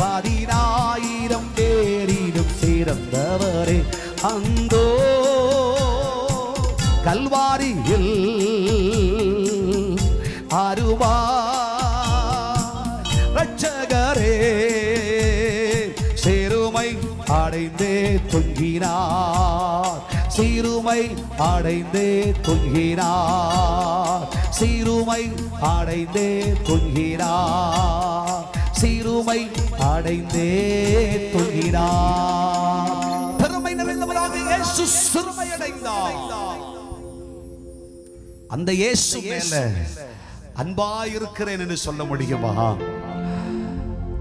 10000 பேரிலும் சிறந்தவரே. அந்தோ கல்வாரியில் அருவாய் இரட்சகரே சிறுமை அடைந்தே தொங்கினார், சிறுமை அடைந்தே தொங்கினார், சிறுமை அடைந்தே தொங்கினார், சிறுமை அடைந்தே தொங்கினார். பெருமை நிறைந்தவராக இயேசு சிறுமை அடைந்தார். அந்த இயேசு மேல அன்பாய் இருக்கிறேன் என்று சொல்ல முடியுமா?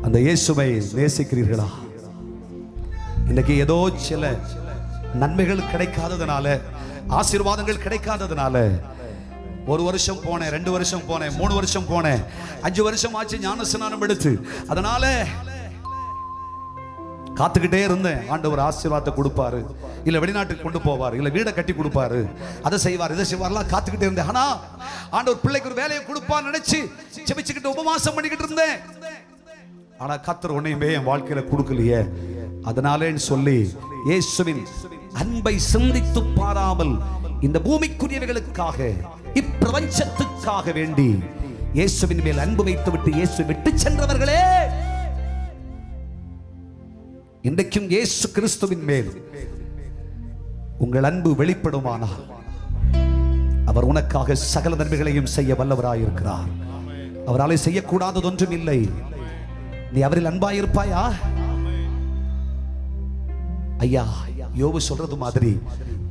அந்த இயேசுவை நேசிக்கிறீர்களா? இன்னைக்கு ஏதோ சில நன்மைகள் கிடைக்காததுனால, ஆசீர்வாதங்கள் கிடைக்காததுனால, 1 வருஷம் போனேன், 2 வருஷம் போனேன், 3 வருஷம் போனேன், 5 வருஷம் ஆச்சு ஞான ஸ்நானம் எடுத்து, அதனால காத்துக்கிட்டே இருந்தேன். ஆண்டவர் ஆசீர்வாதத்தை கொடுப்பாரு, இல்ல வெளிநாட்டுக்கு கொண்டு போவார், இல்ல வீடை கட்டி கொடுப்பாரு, அதை செய்வார், இதை செய்வார்லாம் காத்துக்கிட்டே இருந்தேன். ஆனா ஆண்டவர் பிள்ளைக்கு ஒரு வேலையை கொடுப்பான்னு நினைச்சு ஜெபிச்சுக்கிட்டு உபவாசம் பண்ணிக்கிட்டு இருந்தேன். ஆனா கர்த்தர் ஒன்னையுமே என் வாழ்க்கையில கொடுக்கலையே. அதனாலேன்னு சொல்லி இயேசுவின் அன்பை சிந்தித்து பாராமல் இந்த பூமிக்குரியவைகளுக்காக, இப்பிரபஞ்சத்துக்காக வேண்டி இயேசுவின் மேல் அன்பு வைத்து விட்டு இயேசு விட்டு சென்றவர்களே, இன்றைக்கும் இயேசு கிறிஸ்துவின் மேல் உங்கள் அன்பு வெளிப்படுமானால் அவர் உனக்காக சகல நன்மைகளையும் செய்ய வல்லவராயிருக்கிறார். அவராலே செய்யக்கூடாதது ஒன்றும் இல்லை. நீ அவரில் அன்பாயிருப்பாயா? ஐயா யோபு சொல்றது மாதிரி,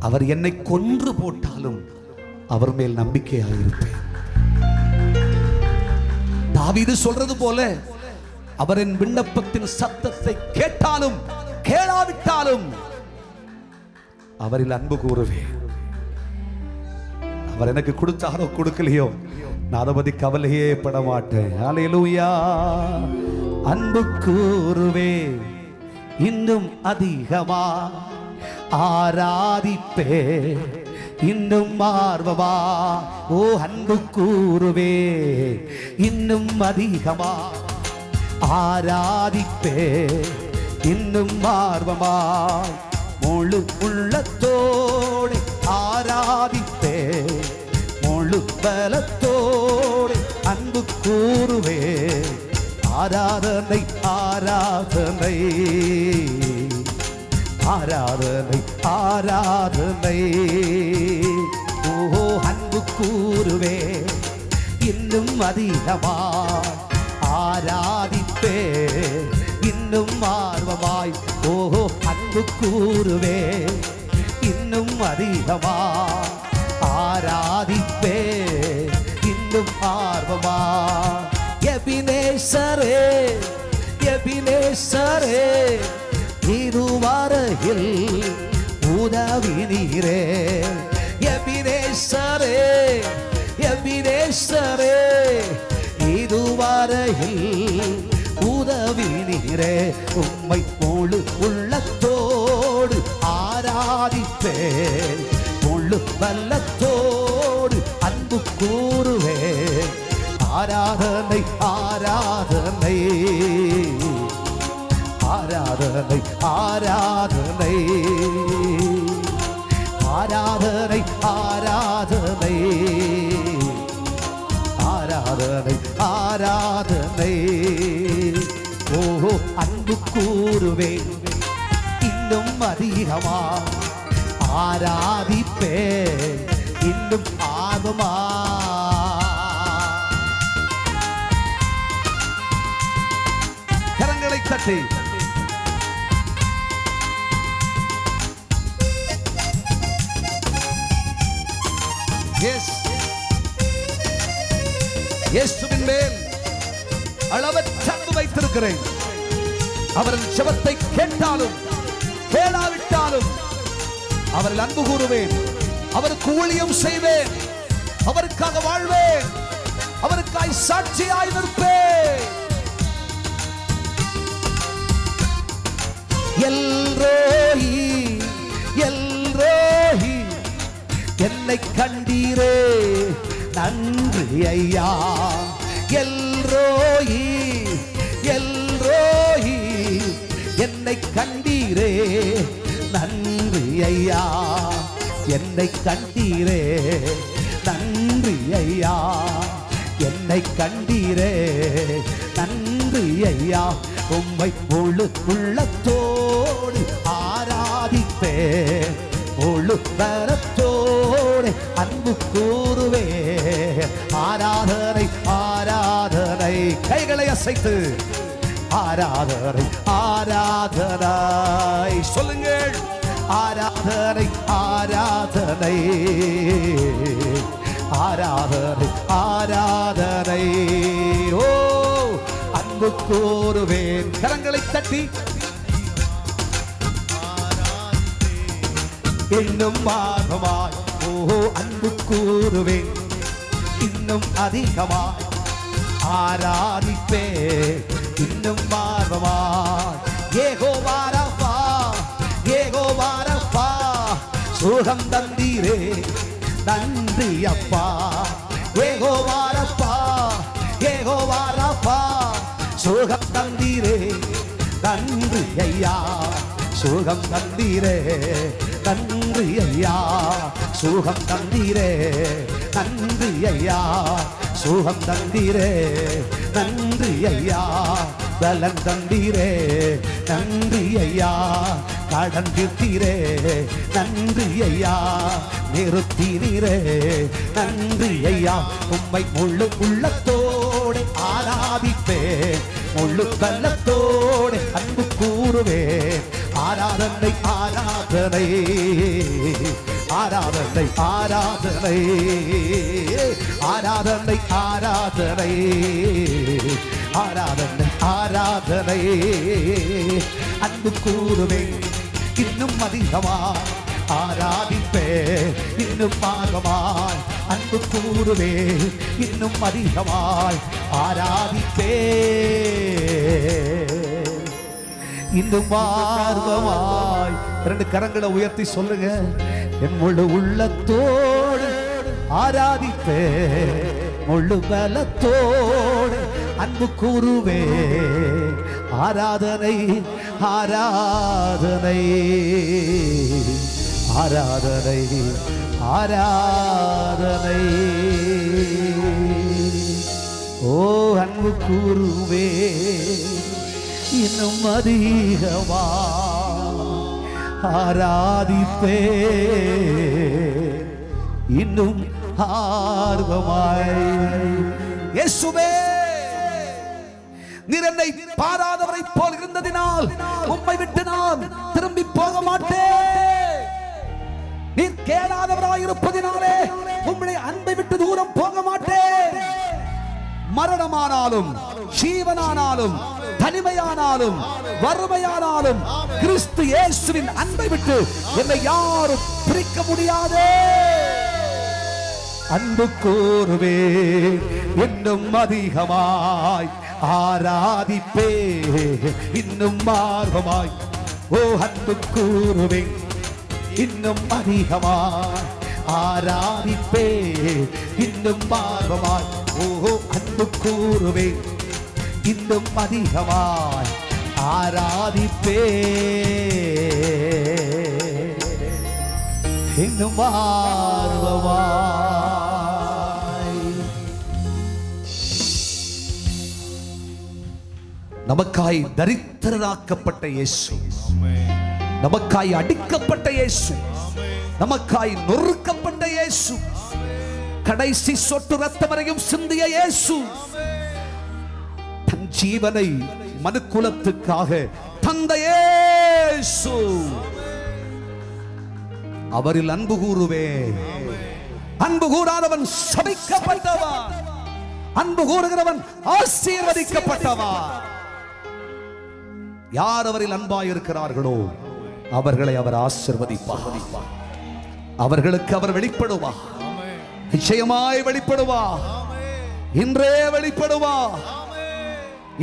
அவர் என்னை கொன்று போட்டாலும் அவர் மேல் நம்பிக்கையாயிருப்பேன். தாவீது சொல்றது போல, அவரின் விண்ணப்பத்தின் சத்தத்தை கேட்டாலும் கேளாவிட்டாலும் அவரில் அன்பு கூறுவேன். அவர் எனக்கு கொடுத்தாரோ கொடுக்கலையோ நான் அதை பத்தி கவலையே பட மாட்டேன். ஹல்லேலூயா. அன்பு கூறுவேன், இன்னும் அதிகமா ஆராதிப்பே, இன்னும் ஆர்வமா. ஓ அன்பு கூறுவே, இன்னும் அதிகமா ஆராதிப்பே, இன்னும் ஆர்வமா. முழு உள்ளத்தோடு ஆராதிப்பே, முழு பலத்தோடு அன்பு கூறுவே. ஆராதனை ஆராதனை ஆராதனை ஆராதனை. ஓஹோ அன்பு கூறுவே, இன்னும் அதிகமாய் ஆராதிப்பே, இன்னும் ஆர்வமாய். ஓஹோ அன்பு கூறுவே, இன்னும் அதிகமாய் ஆராதிப்பே, இன்னும் ஆர்வமாய். எபினேசரே எபினேசரே திருவரையில் உதவினீரே. எபினேசரே எபினேசரே திருவரையில் உதவினீரே. உம்மை முழு உள்ளத்தோடு ஆராதிப்பே, முழு பலத்தோடு அன்பு கூறுவே. ஆராதனை ஆராதனை ஆராதனை ஆராதனை ஆராதனை ஆராதனை ஆராதனை ஆராதனை. ஓஹோ அன்பு கூறுவேன், இன்னும் அதிகமா ആരാധിപ്പേ ഇന്നും ആകുമാ കരങ്ങളെ തട്ടി இயேசுவின்மேல் அளவற்ற அன்பு வைத்திருக்கிறேன். அவரின் ஜெபத்தை கேட்டாலும் கேளாவிட்டாலும் அவரில் அன்பு கூறுவேன். அவருக்கு ஊழியம் செய்வேன். அவருக்காக வாழ்வேன். அவருக்காய் சாட்சியாய் நிற்பேன். எல்ரோஹி எல்ரோஹி என்னை கண்டீரே நன்றி ஐயா. எல்ரோஹி என்னை கண்டீரே நன்றி ஐயா. என்னை கண்டீரே நன்றி ஐயா. என்னை கண்டீரே நன்றி ஐயா. உம்மை முழு உள்ளத்தோடு ஆராதிப்பே. முழு பரத்தோடு அன்பு கூறுவே. ஆராதனை ஆராதனை கைகளை அசைத்து ஆராதனை ஆராதனை சொல்லுங்கள். ஆராதனை ஆராதனை ஆராதனை ஆராதனை ஓ அன்பு கூறுவேன். கரங்களை தட்டி இன்னும் மாதமாய் ஓ அன்பு கூறுவேன். இன்னும் அதிகமாய் ஆராதிப்பே. இன்னும் மார்பமாய் யெகோவாரப்பா யெகோவாரப்பா சுகம் தந்தீரே நன்றி அப்பா. யெகோவாரப்பா யெகோவாரப்பா சுகம் தந்தீரே நன்றி ஐயா. சுகம் தந்தீரே நன்றி ஐயா. சுகம் தந்தீரே நன்றி ஐயா. சுகம் தந்தீரே நன்றி ஐயா. பலன் தந்தீரே நன்றி ஐயா. கடன் தீர்த்தீரே நன்றி ஐயா. நிறுத்தீரே நன்றி ஐயா. உம்மை முழு உள்ளத்தோடு ஆராதிப்பே. முழு பலத்தோடு அன்பு கூறுவே. ஆராதனை ஆராதனை ஆராதனை ஆராதனை ஆராதனை ஆராதனை ஆராதனை ஆராதனை அன்பு கூறுவே. இன்னும் அதிகமாய் ஆராதிப்பே. இன்னும் பாகமாய் அன்பு கூறுவே. இன்னும் அதிகமாய் ஆராதிப்பே. இன்னும் ஆர்வமாய் இரண்டு கரங்களை உயர்த்தி சொல்லுங்க. என் முழு உள்ளத்தோடு ஆராதிப்பே. முழு பலத்தோடு அன்பு கூறுவே. ஆராதனை ஆராதனை ஆராதனை ஆராதனை ஓ அன்பு கூறுவே. இன்னும் அதிகமா ஆராதிப்பே. இன்னும் ஆர்வமாய் இயேசுவே நீர் என்னை பாராதவரை போல் இருந்ததினால் உம்மை விட்டு நான் திரும்பி போக மாட்டேன். நீர் கேளாதவராய் இருப்பதினாலே உம்முடைய அன்பை விட்டு தூரம் போக மாட்டேன். மரணமானாலும் ஜீவனானாலும் தனிமையானாலும் வறுமையானாலும் கிறிஸ்து இயேசுவின் அன்பை விட்டு என்னை யாரும் பிரிக்க முடியாதே. அன்பு கூறுவே. இன்னும் அதிகமாய் ஆராதிப்பே. இன்னும் ஆர்வமாய் ஓ அன்பு கூறுவே. இன்னும் அதிகமாய் ஆராதிப்பே. இன்னும் ஆர்வமாய் ஓ அன்பு கூறுவே. இன்னும் அதிகமாய் ஆராதிப்பே. இன்னும் ஆர்வமாய் நமக்காய் தரித்திரராக்கப்பட்ட இயேசு நமக்காய் அடிக்கப்பட்ட இயேசு, நமக்காய் நொறுக்கப்பட்ட இயேசு, கடைசி சொட்டு இரத்தம் வரையும் சிந்திய இயேசு தன் ஜீவனை மனுக்குலத்துக்காக தந்த இயேசு, அவரில் அன்பு கூறுவே. அன்பு கூறாதவன் சபிக்கப்பட்டவன், அன்பு கூறுகிறவன் ஆசீர்வதிக்கப்பட்டவன். யார் அவரில் அன்பாயிருக்கிறார்களோ அவர்களை அவர் ஆசீர்வதிப்பார், அவர்களுக்கு அவர் வெளிப்படுவார், நிச்சயமாய் வெளிப்படுவார், இன்றே வெளிப்படுவார்,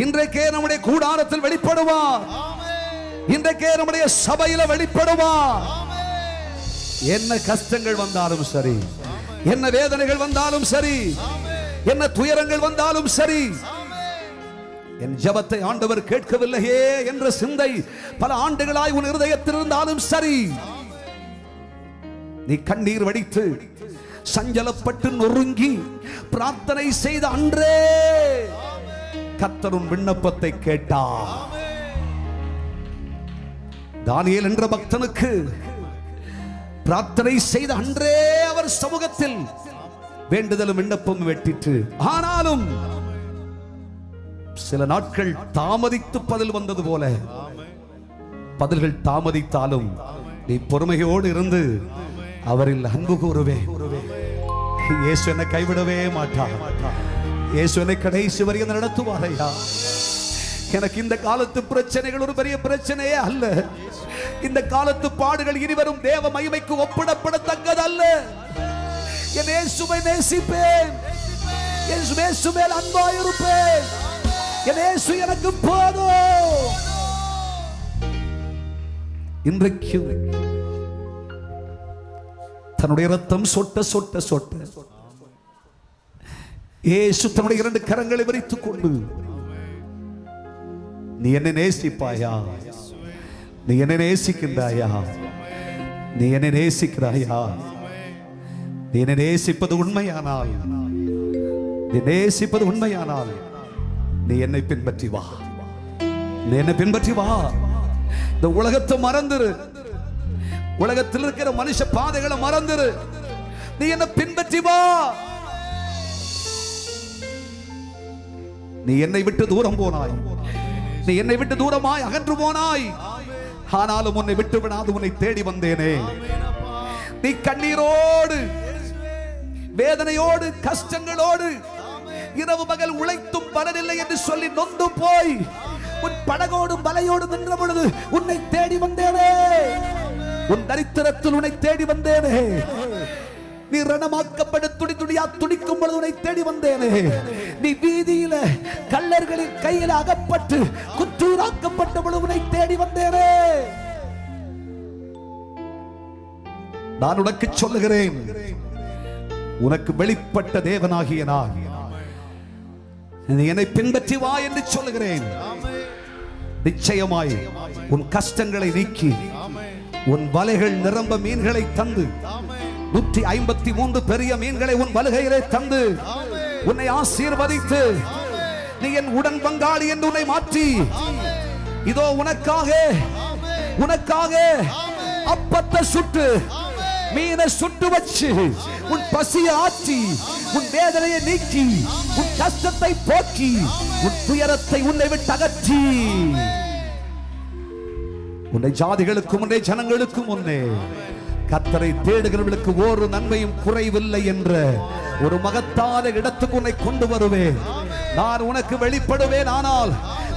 இன்றைக்கே நம்முடைய கூடாரத்தில் வெளிப்படுவார், இன்றைக்கே நம்முடைய சபையில வெளிப்படுவார். என்ன கஷ்டங்கள் வந்தாலும் சரி, என்ன வேதனைகள் வந்தாலும் சரி, என்ன துயரங்கள் வந்தாலும் சரி, என் ஜெபத்தை ஆண்டவர் கேட்கவில்லையே என்ற சிந்தை பல ஆண்டுகளாய் உன் இருதயத்தில் இருந்தாலும் சரி, நீ கண்ணீர் வடித்து சஞ்சலப்பட்டு நொறுங்கி பிரார்த்தனை செய்த அன்றே கர்த்தர் உன் விண்ணப்பத்தை கேட்டார். தானியேல் என்ற பக்தனுக்கு பிரார்த்தனை செய்த அன்றே அவர் சமூகத்தில் வேண்டுதலும் விண்ணப்பம் வெட்டிற்று. ஆனாலும் சில நாட்கள் தாமதித்து பதில் வந்தது போல, பதில்கள் தாமதித்தாலும் நீ பொறுமையோடு இருந்து அவரில் அன்பு கூறுவே. இயேசு என்னை கைவிடவே மாட்டார், இயேசு என்னை கடைசி வரையும் நடத்துவாரையா. எனக்கு இந்த காலத்து பிரச்சனைகள் ஒரு பெரிய பிரச்சனையே அல்ல, இந்த காலத்து பாடுகள் இனிவரும் தேவ மகிமைக்கு ஒப்பிடப்படத்தக்கதல்ல. என் இயேசுவை நேசிப்பேன், என் இயேசு மேல் அன்பாயிருப்பேன், என் இயேசு எனக்கு போதும். இன்றைக்கு தன்னுடைய ரத்தம் சொட்ட சொட்ட சொட்ட இயேசு தன்னுடைய இரண்டு கரங்களை விரித்துக் கொண்டு, நீ என்னை நேசிப்பாயா, நீ என்னை நேசிக்கின்றாயா, நீ என்னை நேசிக்கிறாயா, நீ என்னை நேசிப்பது உண்மையானால், நீ நேசிப்பது உண்மையானால் நீ என்னை பின்பற்றி வா, நீ என்னை பின்பற்றி வா. இந்த உலகத்தை மறந்துரு, உலகத்தில் இருக்கிற மனுஷ பாதைகளை மறந்துரு, நீ என்னை பின்பற்றி வா. நீ என்னை விட்டு தூரம் போனாய், நீ என்னை விட்டு தூரமாய் அகன்று போனாய், ஆனாலும் உன்னை விட்டு விடாது உன்னை தேடி வந்தேனே. நீ கண்ணீரோடு, வேதனையோடு, கஷ்டங்களோடு இரவு பகல் உழைத்தும் பலனில்லை என்று சொல்லி நொந்து போய் உன் படகோடு மலையோடு நின்ற பொழுது உன்னை தேடி வந்தேனே, உன் தரித்திரத்தில் உன்னை தேடி வந்தேனே, நீ ரணமாக்கப்பட்டு துடி துடியா துடிக்கும் பொழுது உன்னை தேடி வந்தேனே, நீ வீதியில கள்ளர்களின் கையில் அகப்பட்டு குற்றூராக்கப்பட்ட பொழுது உன்னை தேடி வந்தேனே. நான் உனக்கு சொல்லுகிறேன், உனக்கு வெளிப்பட்ட தேவனாகிய நான் நீ என்னை பின்பற்றி வா என்று சொல்லுகிறேன். நிச்சயமாய் உன் கஷ்டங்களை நீக்கி உன் வலைகள் நிரம்ப மீன்களை தந்து 153 பெரிய மீன்களை உன் வலுகையிலே தந்து உன்னை ஆசீர்வதித்து நீ என் உடன் பங்காளி என்று உன்னை மாற்றி, இதோ உனக்காக உனக்காக அப்பத்தை சுட்டு மீனை சுட்டு வச்சு உன் பசியை ஆற்றி உன் வேதனையை நீக்கி உன் கஷ்டத்தை போக்கி உன் துயரத்தை உன்னை விட்டு அகற்றி உன்னை ஜாதிகளுக்கு முன்னே ஜனங்களுக்கு முன்னே கர்த்தரை தேடுகிறவர்களுக்கு ஒரு நன்மையும் குறைவில்லை என்ற ஒரு மகத்தான இடத்துக்கு உன்னை கொண்டு வருவேன். நான் உனக்கு வெளிப்படுவேன், ஆனால்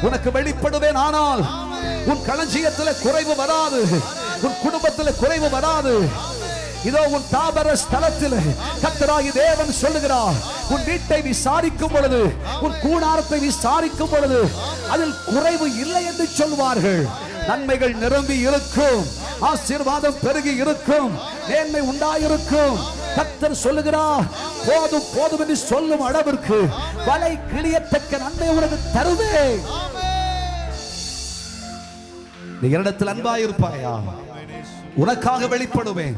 உனக்கு வெளிப்படுவேன், ஆனால் உன் களஞ்சியத்தில் குறைவு வராது, உன் குடும்பத்தில் குறைவு வராது. இதோ உன் தாபர ஸ்தலத்தில் கர்த்தராகிய தேவன் சொல்லுகிறார், உன் வீட்டை விசாரிக்கும் பொழுது உன் கூடாரத்தை விசாரிக்கும் பொழுது அதில் குறைவு இல்லை என்று சொல்வார்கள். நன்மைகள் நிரம்பி இருக்கும், ஆசீர்வாதம் பெருகி இருக்கும், மேன்மை உண்டாயிருக்கும். கர்த்தர் சொல்லுகிறார், போதும் போதும் என்று சொல்லும் அளவிற்கு வலை கிளியத்தக்க நன்மை உனக்கு தருவேன். நீ என்னிடத்தில் அன்பாயிருப்பாயா, உனக்காக வெளிப்படுவேன்.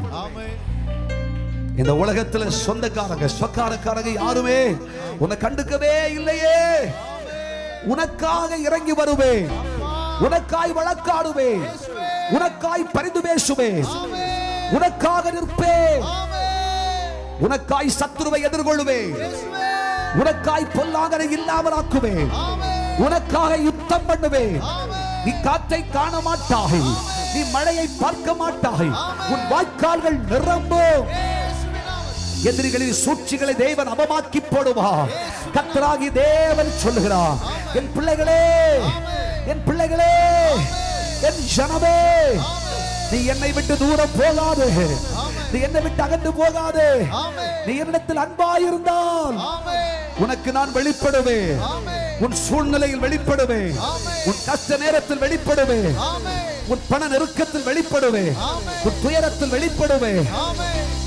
இந்த உலகத்தில் சொந்தக்காரங்க சொக்காரக்காரங்க யாருமே உன்னை கண்டுக்கவே இல்லையே, உனக்காக இறங்கி வருவேன், உனக்காய் வழக்காடுவேன், உனக்காய் பரிந்து பேசுவேன், உனக்காக நிற்பேன், உனக்காய் சத்துருவை எதிர்கொள்வேன், உனக்காய் பொல்லாங்கரை இல்லாமல் ஆக்குவேன், உனக்காக யுத்தம் பண்ணுவேன். நீ காற்றை காண மாட்டாய், நீ மழையை பார்க்க மாட்டாய், உன் வாய்க்கால்கள் நிரம்பும். எதிரிகளின் சூழ்ச்சிகளை தேவன் அவமாக்கி போடுவார். கர்த்தராகிய தேவன் சொல்லுகிறார், என் பிள்ளைகளே, என் பிள்ளைகளே, என் ஜனமே, நீ என்னை விட்டு தூரம் போகாது, நீ என்னை விட்டு அகன்று போகாது. நீ என்னிடத்தில் அன்பாயிருந்தால் உனக்கு நான் வெளிப்படுவேன், உன் சூழ்நிலையில் வெளிப்படுவேன், உன் கஷ்ட நேரத்தில் வெளிப்படுவேன், உன் பண நெருக்கத்தில் வெளிப்படுவேன், உன் துயரத்தில் வெளிப்படுவேன்,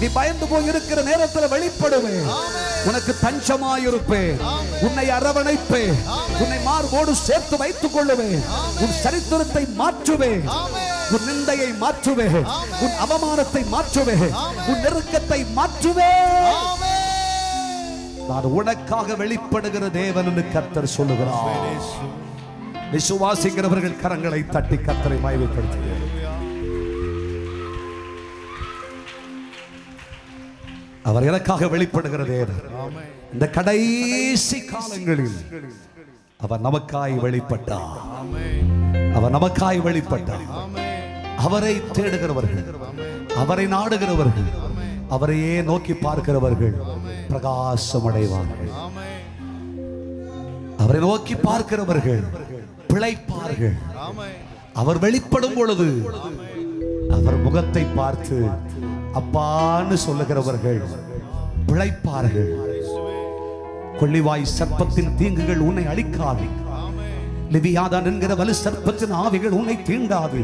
நீ பயந்து போய் இருக்கிற நேரத்தில் வெளிப்படுவேன். உனக்கு தஞ்சமாயிருப்பேன், உன்னை அரவணைப்பேன், உன்னை மார்போடு சேர்த்து வைத்துக் கொள்ளுவேன், உன் சரித்திரத்தை மாற்றுவேன், உன் நிந்தையை மாற்றுவேன், உன் அவமானத்தை மாற்றுவேன், உன் நெருக்கத்தை மாற்றுவேன். நான் உனக்காக வெளிப்படுகிற தேவன் என்று கர்த்தர் சொல்லுகிறார். விசுவாசிக்கிறவர்கள் கரங்களை தட்டி கர்த்தரை மகிமைப்படுத்துகிறார். அவர் எனக்காக வெளிப்படுகிற தேவன். இந்த கடைசி காலங்களில் அவர் நமக்காய் வெளிப்பட்டார், அவர் நமக்காய் வெளிப்பட்டார். அவரை தேடுகிறவர்கள், அவரை நாடுகிறவர்கள், அவரையே நோக்கி பார்க்கிறவர்கள் பிரகாசம் அடைவார்கள். அவரை நோக்கி பார்க்கிறவர்கள் பிழைப்பார்கள். அவர் வெளிப்படும் பொழுது அவர் முகத்தை பார்த்து அப்பான்னு சொல்லுகிறவர்கள் பிழைப்பார்கள். கொள்ளிவாய் சர்ப்பத்தின் தீங்குகள் உன்னை அழிக்காது, லிவியாதான் என்கிற வலு சர்ப்பத்தின் ஆவிகள் உன்னை தீண்டாது,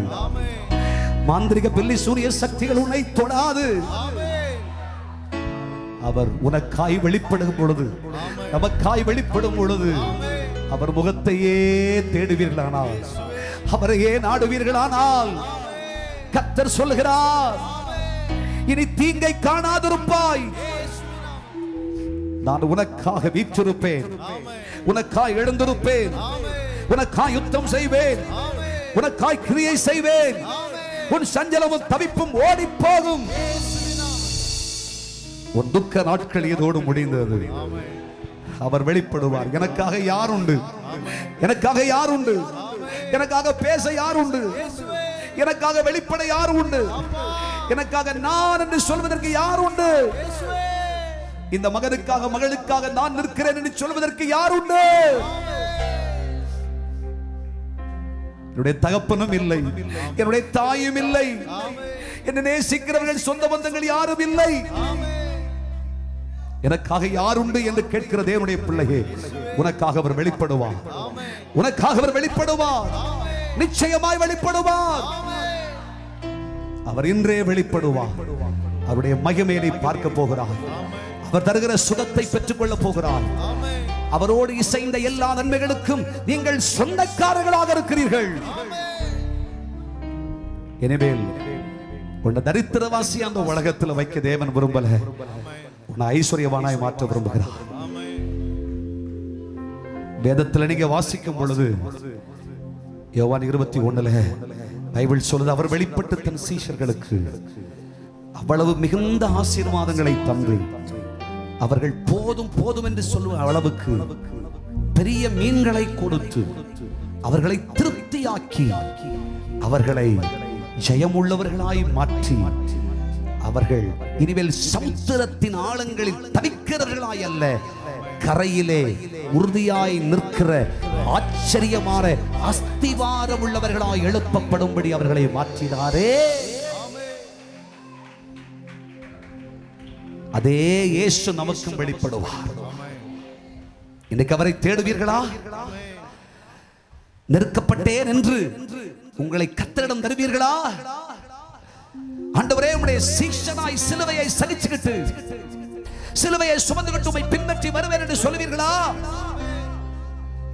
மாந்திரிக பில்லி சூரிய சக்திகள் உன்னை தொடாது. அவர் உனக்காய் வெளிப்படும் பொழுது, நமக்காய் வெளிப்படும் பொழுது அவர் முகத்தையே தேடுவீர்களானால், அவரையே நாடுவீர்களானால் கர்த்தர் சொல்கிறார், இனி தீங்கை காணாதிருப்பாய். நான் உனக்காக வீற்றிருப்பேன், உனக்காய் எழுந்திருப்பேன், உனக்காய் யுத்தம் செய்வேன், உனக்காய் கிரியை செய்வேன். உன் சஞ்சலமும் தவிப்பும் ஓடி போகும். ஒரு துக்க நாட்கள் இதோடு முடிந்தது. அவர் வெளிப்படுவார். எனக்காக யார் உண்டு? எனக்காக யார் உண்டு? எனக்காக பேச யார் உண்டு? எனக்காக வெளிப்பட யார் உண்டு? எனக்காக நான் என்று சொல்வதற்கு யார் உண்டு? இந்த மகனுக்காக, மகளுக்காக நான் நிற்கிறேன் என்று சொல்வதற்கு யார் உண்டு? என்னுடைய தகப்பனும் இல்லை, என்னுடைய தாயும் இல்லை, என்னை நேசிக்கிறவர்கள் சொந்த பந்தங்கள் யாரும் இல்லை. எனக்காக யார் உண்டு என்று கேட்கிற தேவனுடைய பிள்ளையே, உனக்காக அவர் வெளிப்படுவார், உனக்காக அவர் வெளிப்படுவார், நிச்சயமாய் வெளிப்படுவார். அவர் இன்றே வெளிப்படுவார். அவருடைய மகிமையை பார்க்க போகிறார். அவர் தருகிற சுகத்தை பெற்றுக் கொள்ளப் போகிறார். அவரோடு இசைந்த எல்லா நன்மைகளுக்கும் நீங்கள் சொந்தக்காரர்களாக இருக்கிறீர்கள். எனவே உன்னை தரித்திரவாசி அந்த உலகத்தில் வைக்க தேவன் விரும்பல, ஐஸ்வர்யவானாய் மாற்ற விரும்புகிறார். வேதத்தில் நீங்க வாசிக்கும் பொழுது யோவான் 21 பைபிள் சொல்லுது, அவர் வெளிப்பட்டு தன் சீஷர்களுக்கு அவ்வளவு மிகுந்த ஆசீர்வாதங்களை தந்து அவர்கள் போதும் போதும் என்று சொல்லும் அளவுக்கு பெரிய மீன்களை கொடுத்து அவர்களை திருப்தியாக்கி அவர்களை ஜெயமுள்ளவர்களாய் மாற்றி அவர்கள் இனிமேல் சமுத்திரத்தின் ஆழங்களில் தவிக்கிறவர்களாய் அல்ல, கரையிலே உறுதியாய் நிற்கிற ஆச்சரியமான அஸ்திவாரம் உள்ளவர்களாய் எழுப்பப்படும்படி அவர்களை மாற்றினாரே, அதே இயேசு நமக்கும் வெளிப்படுவார். இன்னைக்கு அவரை தேடுவீர்களா? நெருக்கப்பட்டேன் என்று உங்களை கர்த்தரிடம் தருவீர்களா? ஆண்டவரே, உம்முடைய சீஷனாய் சிலுவையை சகிச்சுக்கிட்டு, சிலுவையை சுமந்துகிட்டு உம்மை பின்பற்றி வருவேன் என்று சொல்வீர்களா?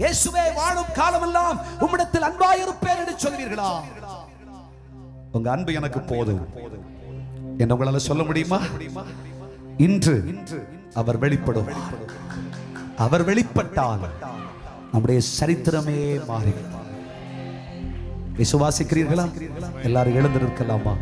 இயேசுவே, வாழும் காலமெல்லாம் உம்மிடத்தில் அன்பாயிருப்பேன் என்று சொல்வீர்களா? உங்க அன்பு எனக்கு போதும் என்று உங்களால சொல்ல முடியுமா? இன்று அவர் வெளிப்படுவார். அவர் வெளிப்பட்டால் நம்முடைய சரித்திரமே மாறிவிடும். விசுவாசிக்கிறீர்களா? எல்லாரும் எழுந்திருக்கலாமா?